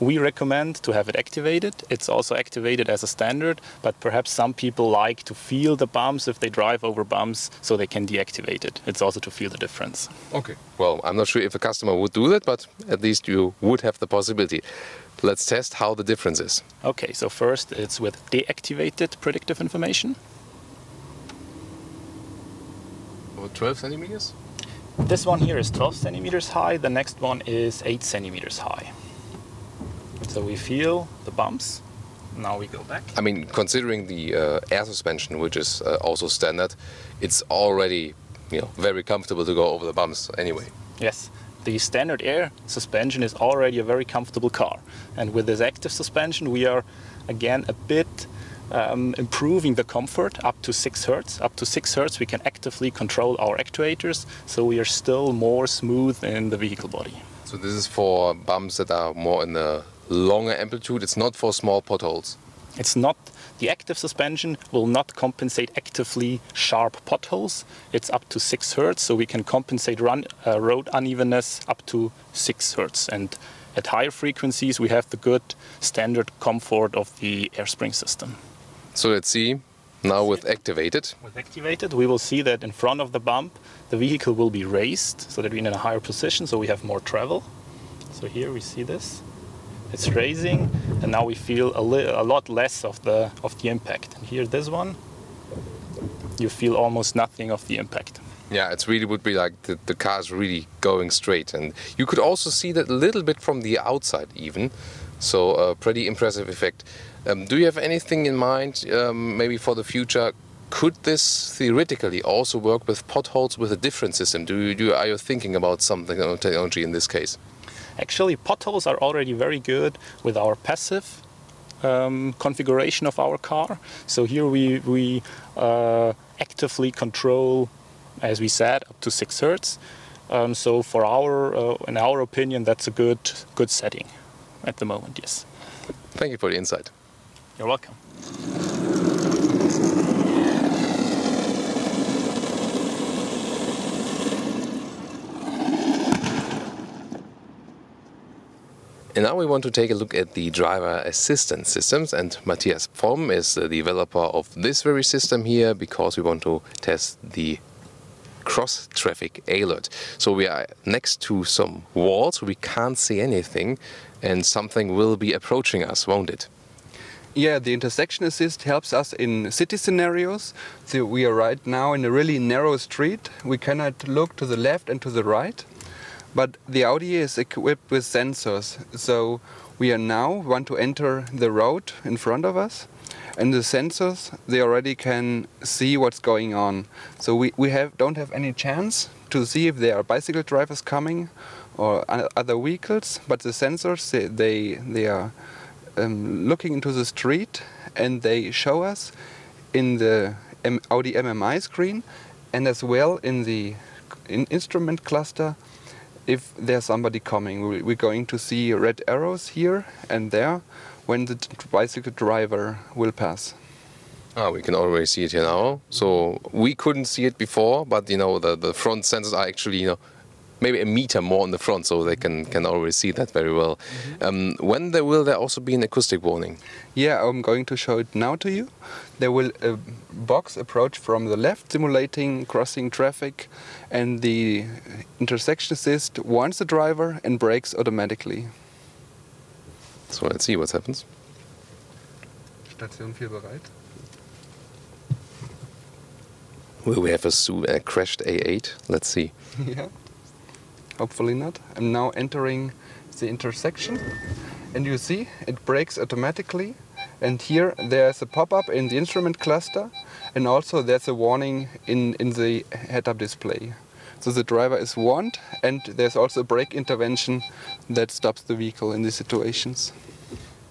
We recommend to have it activated. It's also activated as a standard, but perhaps some people like to feel the bumps if they drive over bumps, so they can deactivate it. It's also to feel the difference. Okay, well, I'm not sure if a customer would do that, but at least you would have the possibility. Let's test how the difference is. Okay, so first it's with deactivated predictive information. About twelve centimeters? This one here is twelve centimeters high, the next one is eight centimeters high. So we feel the bumps. Now we go back. I mean, considering the uh, air suspension, which is uh, also standard, it's already, you know, very comfortable to go over the bumps anyway. Yes. The standard air suspension is already a very comfortable car. And with this active suspension, we are again a bit um, improving the comfort up to six hertz. Up to six hertz, we can actively control our actuators, so we are still more smooth in the vehicle body. So this is for bumps that are more in the longer amplitude, it's not for small potholes. It's not. The active suspension will not compensate actively sharp potholes. It's up to six hertz, so we can compensate run, uh, road unevenness up to six hertz. And at higher frequencies, we have the good standard comfort of the air spring system. So let's see now with activated. With activated, we will see that in front of the bump, the vehicle will be raised so that we're in a higher position, so we have more travel. So here we see this. It's raising, and now we feel a, a lot less of the, of the impact. And here, this one, you feel almost nothing of the impact. Yeah, it really would be like the, the car's really going straight. And you could also see that a little bit from the outside even. So a pretty impressive effect. Um, do you have anything in mind, um, maybe for the future? Could this theoretically also work with potholes with a different system? Do you, do, are you thinking about something on technology in this case? Actually, potholes are already very good with our passive um, configuration of our car. So here we, we uh, actively control, as we said, up to six hertz. Um, so for our, uh, in our opinion, that's a good, good setting at the moment, yes. Thank you for the insight. You're welcome. And now we want to take a look at the driver assistance systems, and Matthias Fromm is the developer of this very system here, because we want to test the cross traffic alert. So we are next to some walls, we can't see anything, and something will be approaching us, won't it? Yeah, the intersection assist helps us in city scenarios. So we are right now in a really narrow street. We cannot look to the left and to the right. But the Audi is equipped with sensors. So we are now want to enter the road in front of us. And the sensors, they already can see what's going on. So we, we have, don't have any chance to see if there are bicycle drivers coming or other vehicles. But the sensors, they, they, they are... Um, looking into the street, and they show us in the M Audi M M I screen, and as well in the in instrument cluster, if there's somebody coming. We're going to see red arrows here and there when the bicycle driver will pass. Ah, we can already see it here now. So we couldn't see it before, but you know the, the front sensors are actually, you know, maybe a meter more in the front, so they can can already see that very well. Mm-hmm. um, when there will there also be an acoustic warning? Yeah, I'm going to show it now to you. There will a box approach from the left, simulating crossing traffic, and the intersection assist warns the driver and brakes automatically. So let's see what happens. Station vier bereit. Will we have a, a crashed A eight? Let's see. Yeah. Hopefully not. I'm now entering the intersection, and you see it brakes automatically, and here there's a pop-up in the instrument cluster, and also there's a warning in, in the head-up display. So the driver is warned, and there's also a brake intervention that stops the vehicle in these situations.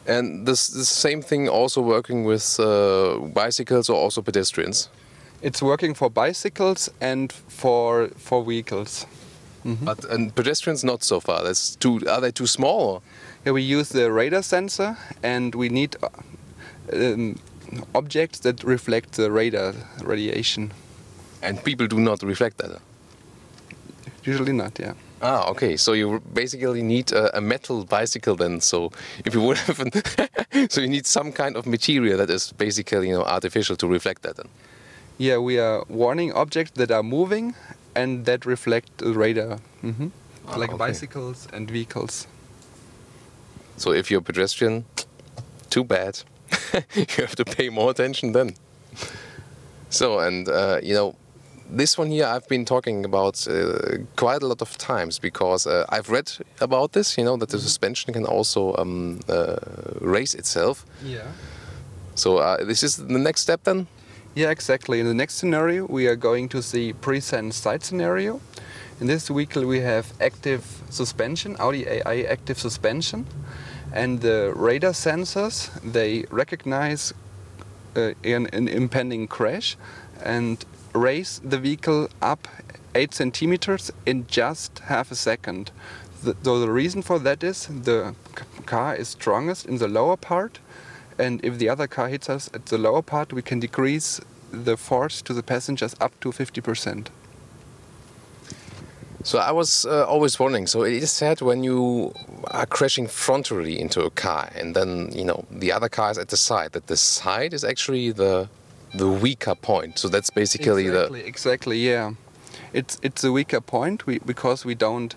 And this, this same thing also working with uh, bicycles or also pedestrians? It's working for bicycles and for, for vehicles. Mm-hmm. But and pedestrians not so far. That's too, are they too small? Yeah, we use the radar sensor, and we need um, objects that reflect the radar radiation. And people do not reflect that? Usually not, yeah. Ah, okay. So you basically need a, a metal bicycle then. So if you would have, an so you need some kind of material that is basically, you know, artificial to reflect that then. Yeah, we are warning objects that are moving, and that reflect the radar, mm-hmm. ah, like okay. bicycles and vehicles. So if you're a pedestrian, too bad. You have to pay more attention then. So, and uh, you know, this one here I've been talking about uh, quite a lot of times, because uh, I've read about this, you know, that the mm-hmm. suspension can also um, uh, raise itself. Yeah. So uh, this is the next step then? Yeah, exactly. In the next scenario, we are going to see pre-sense side scenario. In this vehicle, we have active suspension, Audi A I active suspension, and the radar sensors, they recognize uh, an, an impending crash and raise the vehicle up eight centimeters in just half a second. The, so the reason for that is the car is strongest in the lower part. And if the other car hits us at the lower part, we can decrease the force to the passengers up to fifty percent. So I was uh, always wondering, so it is said when you are crashing frontally into a car, and then, you know, the other car is at the side, that the side is actually the the weaker point. So that's basically exactly, the... Exactly, yeah. It's it's a weaker point we, because we don't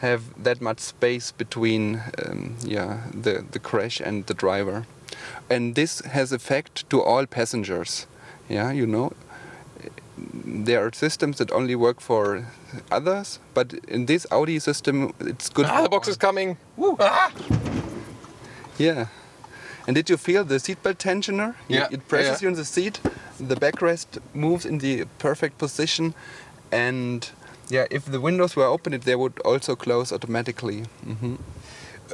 have that much space between um, yeah the, the crash and the driver. And this has effect to all passengers. Yeah, you know, there are systems that only work for others, but in this Audi system it's good. Ah, the box is coming! Woo. Ah. Yeah. And did you feel the seatbelt tensioner? Yeah. It presses yeah, yeah. you in the seat, the backrest moves in the perfect position, and yeah, if the windows were open, it, they would also close automatically. Mm-hmm.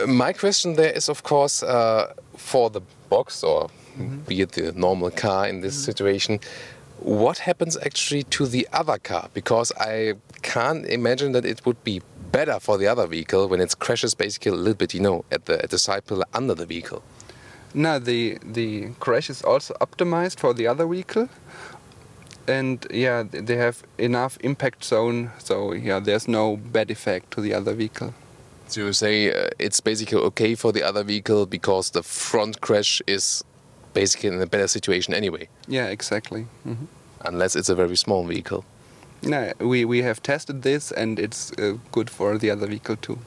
uh, my question there is, of course, uh, for the box, or mm-hmm. be it the normal car in this mm-hmm. situation, what happens actually to the other car? Because I can't imagine that it would be better for the other vehicle when it crashes basically a little bit, you know, at the, at the side pillar under the vehicle. No, the, the crash is also optimized for the other vehicle. And yeah, they have enough impact zone, so yeah, there's no bad effect to the other vehicle. So you say uh, it's basically okay for the other vehicle because the front crash is basically in a better situation anyway. Yeah, exactly. Mm-hmm. Unless it's a very small vehicle. No, we, we have tested this and it's uh, good for the other vehicle too.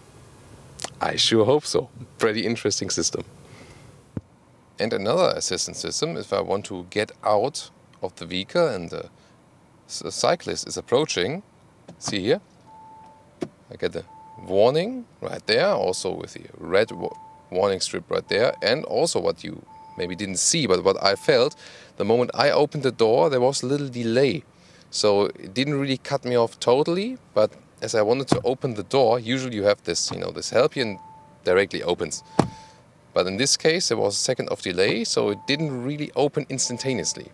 I sure hope so. Pretty interesting system. And another assistance system, if I want to get out of the vehicle and the cyclist is approaching, see here, I get the warning right there, also with the red warning strip right there, and also what you maybe didn't see, but what I felt, the moment I opened the door, there was a little delay. So it didn't really cut me off totally, but as I wanted to open the door, usually you have this, you know, this help you and directly opens. But in this case, there was a second of delay, so it didn't really open instantaneously.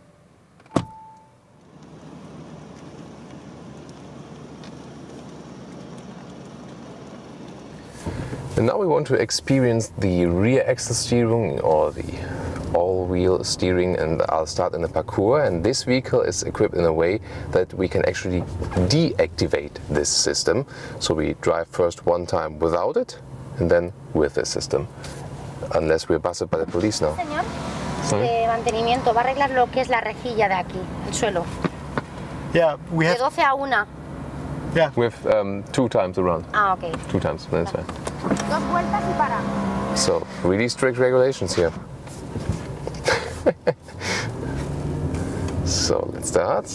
And now we want to experience the rear axle steering or the all-wheel steering, and I'll start in the parkour. And this vehicle is equipped in a way that we can actually deactivate this system. So we drive first one time without it and then with this system. Unless we're busted by the police now. Señor, de mantenimiento va a arreglar lo que es la rejilla de aquí, el suelo. Yeah, we have. De doce a una. Yeah. With um, two times around. Ah, okay. Two times, that's right. So, really strict regulations here. So, let's start.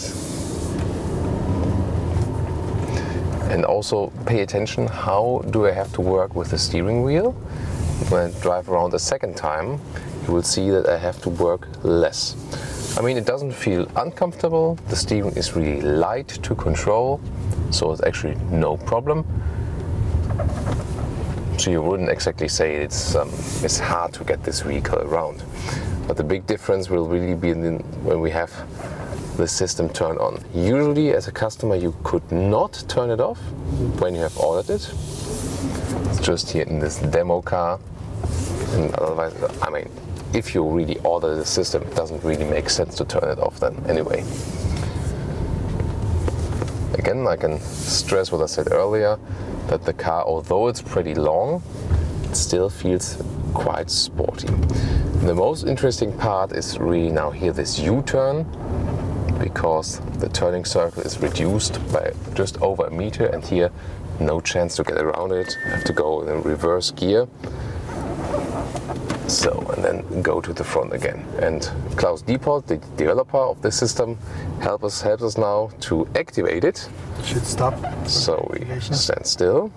And also pay attention, how do I have to work with the steering wheel? When I drive around a second time, you will see that I have to work less. I mean, it doesn't feel uncomfortable, the steering is really light to control, so it's actually no problem. So you wouldn't exactly say it's, um, it's hard to get this vehicle around. But the big difference will really be in when we have the system turned on. Usually, as a customer, you could not turn it off when you have ordered it. It's just here in this demo car. And otherwise, I mean, if you really order the system, it doesn't really make sense to turn it off then anyway. Again, I can stress what I said earlier, that the car, although it's pretty long, it still feels quite sporty. The most interesting part is really now here this U-turn, because the turning circle is reduced by just over a meter, and here no chance to get around it. I have to go in reverse gear. So, and then go to the front again. And Klaus Diepold, the developer of this system, help us, helps us now to activate it. It should stop. So we stand still.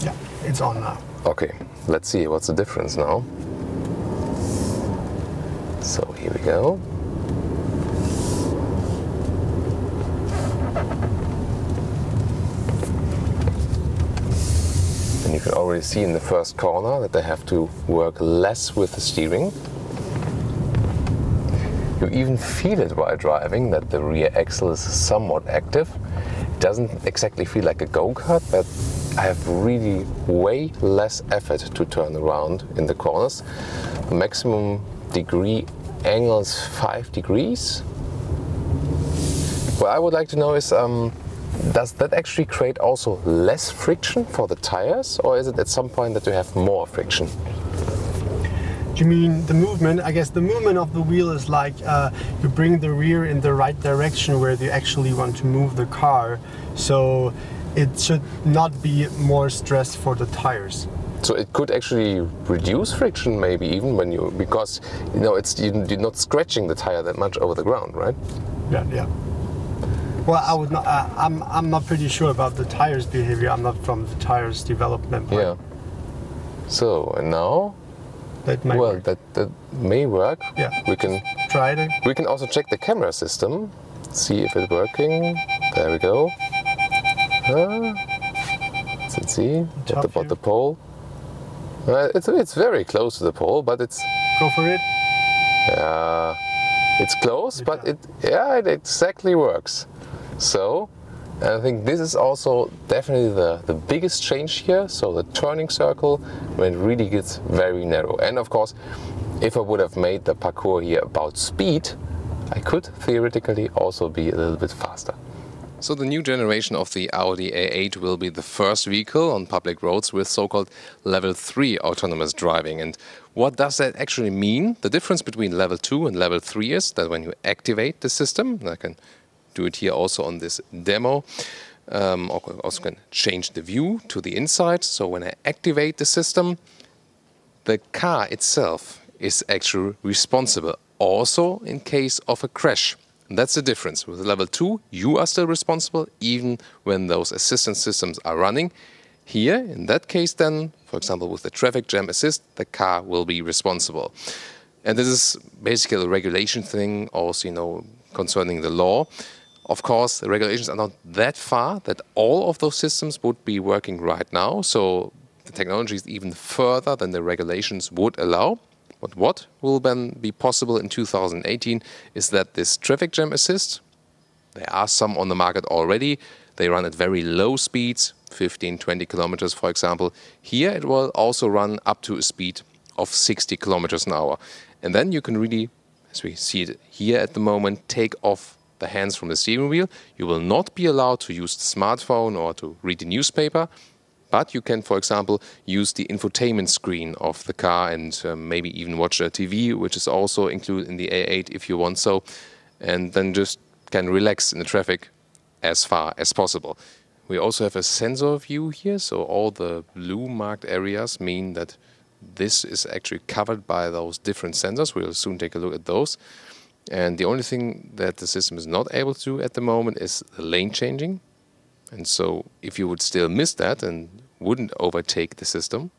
Yeah, it's on now. Okay, let's see what's the difference now. So here we go. You can already see in the first corner that they have to work less with the steering. You even feel it while driving, that the rear axle is somewhat active. It doesn't exactly feel like a go-kart, but I have really way less effort to turn around in the corners. The maximum degree angle is five degrees. What I would like to know is um, Does that actually create also less friction for the tires, or is it at some point that you have more friction? You mean the movement? I guess the movement of the wheel is like uh, you bring the rear in the right direction where you actually want to move the car. So it should not be more stress for the tires. So it could actually reduce friction, maybe even when you, because you know it's you're not scratching the tire that much over the ground, right? Yeah, yeah. Well, I would not. Uh, I'm I'm not pretty sure about the tires' behavior. I'm not from the tires' development part. Yeah. So and now. That might well, work. That, that may work. Yeah. We can try it. We can also check the camera system, see if it's working. There we go. Uh, let's see. At the, about the pole. Uh, it's it's very close to the pole, but it's. Go for it. Yeah. It's close, but it yeah it exactly works. So. And I think this is also definitely the, the biggest change here, so the turning circle, when it really gets very narrow. And of course, if I would have made the parcours here about speed, I could theoretically also be a little bit faster. So the new generation of the Audi A eight will be the first vehicle on public roads with so-called level three autonomous driving. And what does that actually mean? The difference between level two and level three is that when you activate the system, I can do it here also on this demo. Um, I also can change the view to the inside. So when I activate the system, the car itself is actually responsible, also in case of a crash. And that's the difference. With level two, you are still responsible, even when those assistance systems are running. Here, in that case then, for example, with the traffic jam assist, the car will be responsible. And this is basically a regulation thing, also, you know, concerning the law. Of course, the regulations are not that far that all of those systems would be working right now. So the technology is even further than the regulations would allow. But what will then be possible in two thousand eighteen is that this traffic jam assist, there are some on the market already. They run at very low speeds, fifteen, twenty kilometers, for example. Here it will also run up to a speed of sixty kilometers an hour. And then you can really, as we see it here at the moment, take off the hands from the steering wheel. You will not be allowed to use the smartphone or to read the newspaper, but you can, for example, use the infotainment screen of the car and uh, maybe even watch a T V, which is also included in the A eight if you want so, and then just can relax in the traffic as far as possible. We also have a sensor view here, so all the blue marked areas mean that this is actually covered by those different sensors. We'll soon take a look at those. And the only thing that the system is not able to do at the moment is the lane changing. And so if you would still miss that and wouldn't overtake the system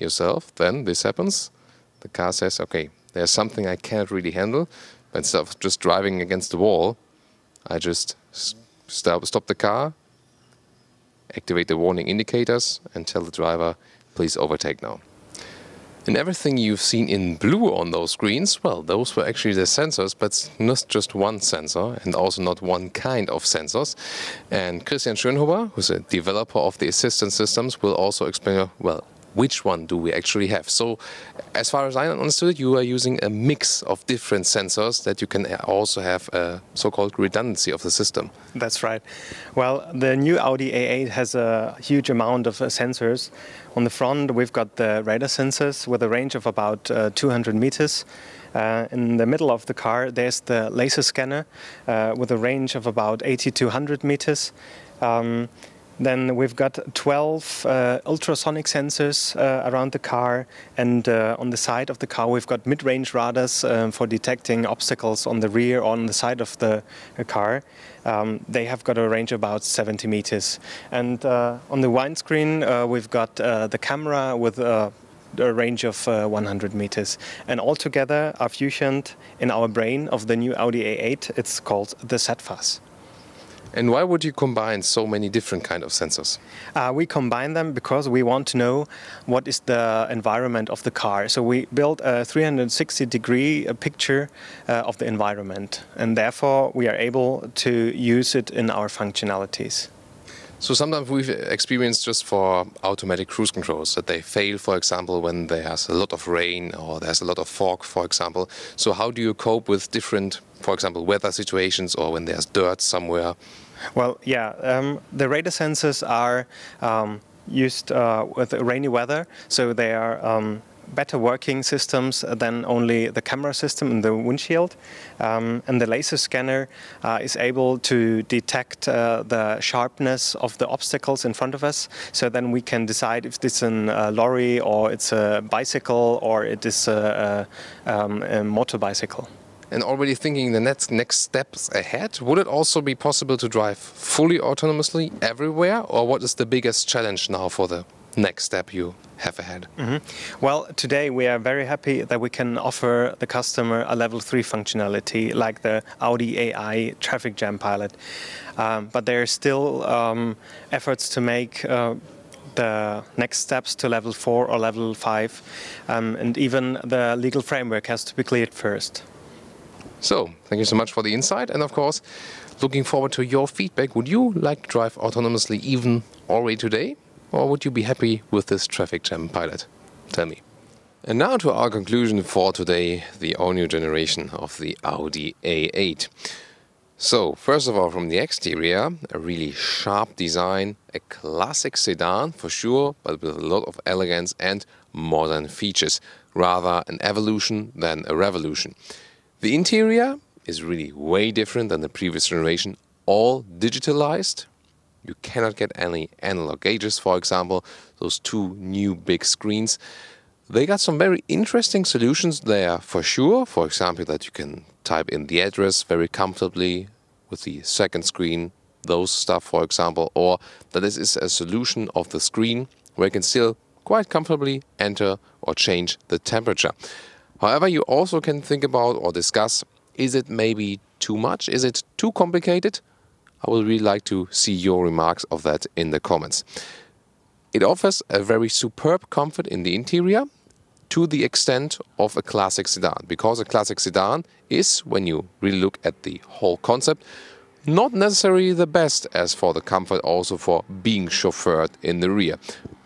yourself, then this happens. The car says, okay, there's something I can't really handle. But instead of just driving against the wall, I just stop, stop the car, activate the warning indicators and tell the driver, please overtake now. And everything you've seen in blue on those screens, well, those were actually the sensors, but not just one sensor and also not one kind of sensors. And Christian Schoenhofer, who's a developer of the assistance systems, will also explain, well, which one do we actually have? So, as far as I understood, you are using a mix of different sensors that you can also have a so-called redundancy of the system. That's right. Well, the new Audi A eight has a huge amount of uh, sensors. On the front, we've got the radar sensors with a range of about uh, two hundred meters. Uh, in the middle of the car, there's the laser scanner uh, with a range of about eighty to one hundred meters. Um, Then we've got twelve uh, ultrasonic sensors uh, around the car, and uh, on the side of the car we've got mid-range radars um, for detecting obstacles on the rear or on the side of the uh, car. Um, they have got a range of about seventy meters. And uh, on the windscreen uh, we've got uh, the camera with uh, a range of uh, one hundred meters. And altogether are fusioned in our brain of the new Audi A eight. It's called the zFAS. And why would you combine so many different kind of sensors? Uh, we combine them because we want to know what is the environment of the car. So we build a three hundred sixty degree picture uh, of the environment, and therefore we are able to use it in our functionalities. So sometimes we've experienced just for automatic cruise controls that they fail, for example, when there's a lot of rain or there's a lot of fog, for example. So how do you cope with different, for example, weather situations or when there's dirt somewhere? Well, yeah, um, the radar sensors are um, used uh, with rainy weather, so they are um, better working systems than only the camera system in the windshield. Um, and the laser scanner uh, is able to detect uh, the sharpness of the obstacles in front of us. So then we can decide if it's a uh, lorry or it's a bicycle or it is a, a, um, a motor bicycle. And already thinking the next, next steps ahead, would it also be possible to drive fully autonomously everywhere? Or what is the biggest challenge now for the next step you have ahead? Mm-hmm. Well, today we are very happy that we can offer the customer a level three functionality like the Audi A I traffic jam pilot. Um, but there are still um, efforts to make uh, the next steps to level four or level five. Um, and even the legal framework has to be cleared first. So, thank you so much for the insight, and of course, looking forward to your feedback. Would you like to drive autonomously even already today? Or would you be happy with this traffic jam pilot? Tell me. And now to our conclusion for today, the all-new generation of the Audi A eight. So, first of all, from the exterior, a really sharp design, a classic sedan for sure, but with a lot of elegance and modern features. Rather an evolution than a revolution. The interior is really way different than the previous generation, all digitalized. You cannot get any analog gauges, for example, those two new big screens. They got some very interesting solutions there for sure. For example, that you can type in the address very comfortably with the second screen, those stuff, for example, or that this is a solution of the screen where you can still quite comfortably enter or change the temperature. However, you also can think about or discuss, is it maybe too much? Is it too complicated? I would really like to see your remarks of that in the comments. It offers a very superb comfort in the interior to the extent of a classic sedan, because a classic sedan is, when you really look at the whole concept, not necessarily the best as for the comfort also for being chauffeured in the rear.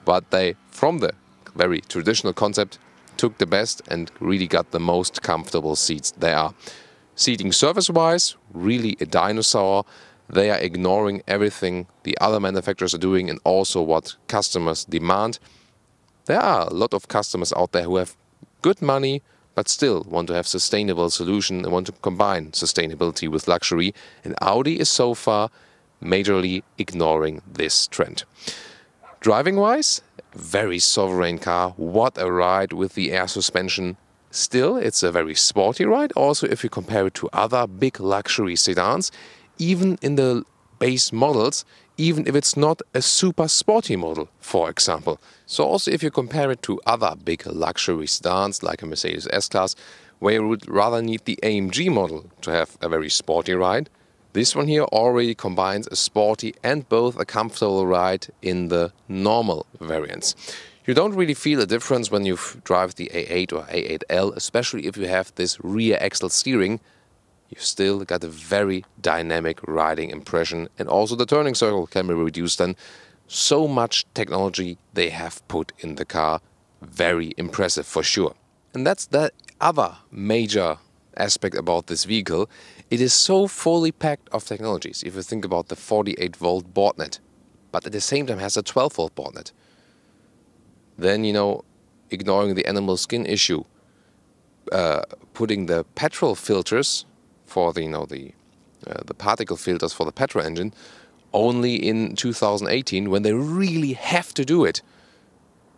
But they, from the very traditional concept, took the best and really got the most comfortable seats there are. Seating surface-wise, really a dinosaur. They are ignoring everything the other manufacturers are doing and also what customers demand. There are a lot of customers out there who have good money but still want to have sustainable solution and want to combine sustainability with luxury. And Audi is so far majorly ignoring this trend. Driving-wise, very sovereign car. What a ride with the air suspension. Still, it's a very sporty ride. Also, if you compare it to other big luxury sedans, even in the base models, even if it's not a super sporty model, for example. So also if you compare it to other big luxury sedans like a Mercedes S-Class, where you would rather need the A M G model to have a very sporty ride, this one here already combines a sporty and both a comfortable ride in the normal variants. You don't really feel a difference when you drive the A eight or A eight L, especially if you have this rear axle steering. You still got a very dynamic riding impression, and also the turning circle can be reduced then. So much technology they have put in the car, very impressive for sure. And that's the other major aspect about this vehicle. It is so fully packed of technologies, if you think about the forty-eight volt boardnet, but at the same time has a twelve volt boardnet. Then, you know, ignoring the animal skin issue, uh, putting the petrol filters for the, you know, the, uh, the particle filters for the petrol engine only in two thousand eighteen when they really have to do it.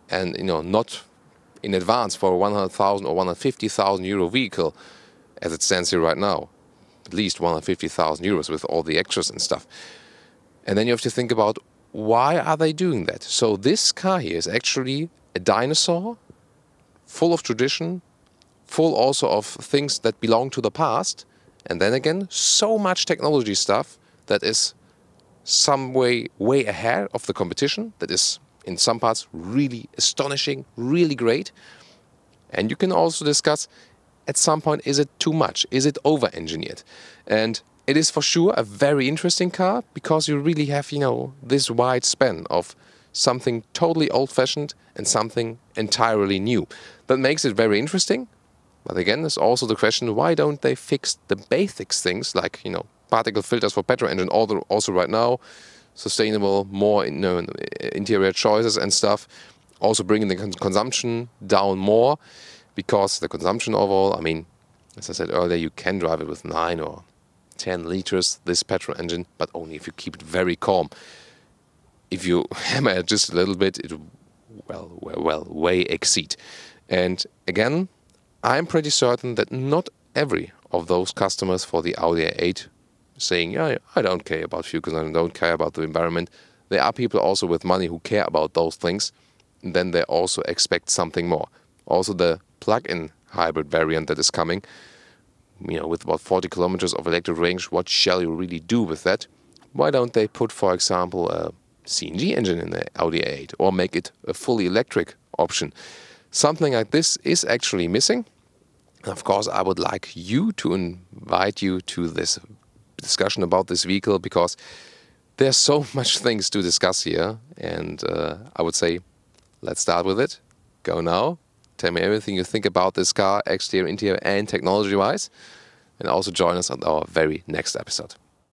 And, you know, not in advance for a one hundred thousand or one hundred fifty thousand euro vehicle as it stands here right now. At least one hundred fifty thousand euros with all the extras and stuff. And then you have to think about, why are they doing that? So this car here is actually a dinosaur, full of tradition, full also of things that belong to the past. And then again, so much technology stuff that is some way, way ahead of the competition, that is in some parts really astonishing, really great. And you can also discuss, at some point, is it too much? Is it over-engineered? And it is for sure a very interesting car because you really have, you know, this wide span of something totally old-fashioned and something entirely new. That makes it very interesting. But again, there's also the question, why don't they fix the basic things like, you know, particle filters for petrol engine also, also right now, sustainable, more in, uh, interior choices and stuff, also bringing the con consumption down more, because the consumption overall, I mean, as I said earlier, you can drive it with nine or ten liters, this petrol engine, but only if you keep it very calm. If you hammer it just a little bit, it well, well, well, way exceed. And again, I'm pretty certain that not every of those customers for the Audi A eight saying, yeah, I don't care about fuel consumption, I don't care about the environment. There are people also with money who care about those things, and then they also expect something more. Also the plug-in hybrid variant that is coming, you know, with about forty kilometers of electric range, what shall you really do with that? Why don't they put, for example, a C N G engine in the Audi A eight, or make it a fully electric option? Something like this is actually missing. Of course, I would like you to invite you to this discussion about this vehicle, because there's so much things to discuss here. And uh, I would say, let's start with it. Go now. Tell me everything you think about this car, exterior, interior, and technology-wise. And also join us on our very next episode.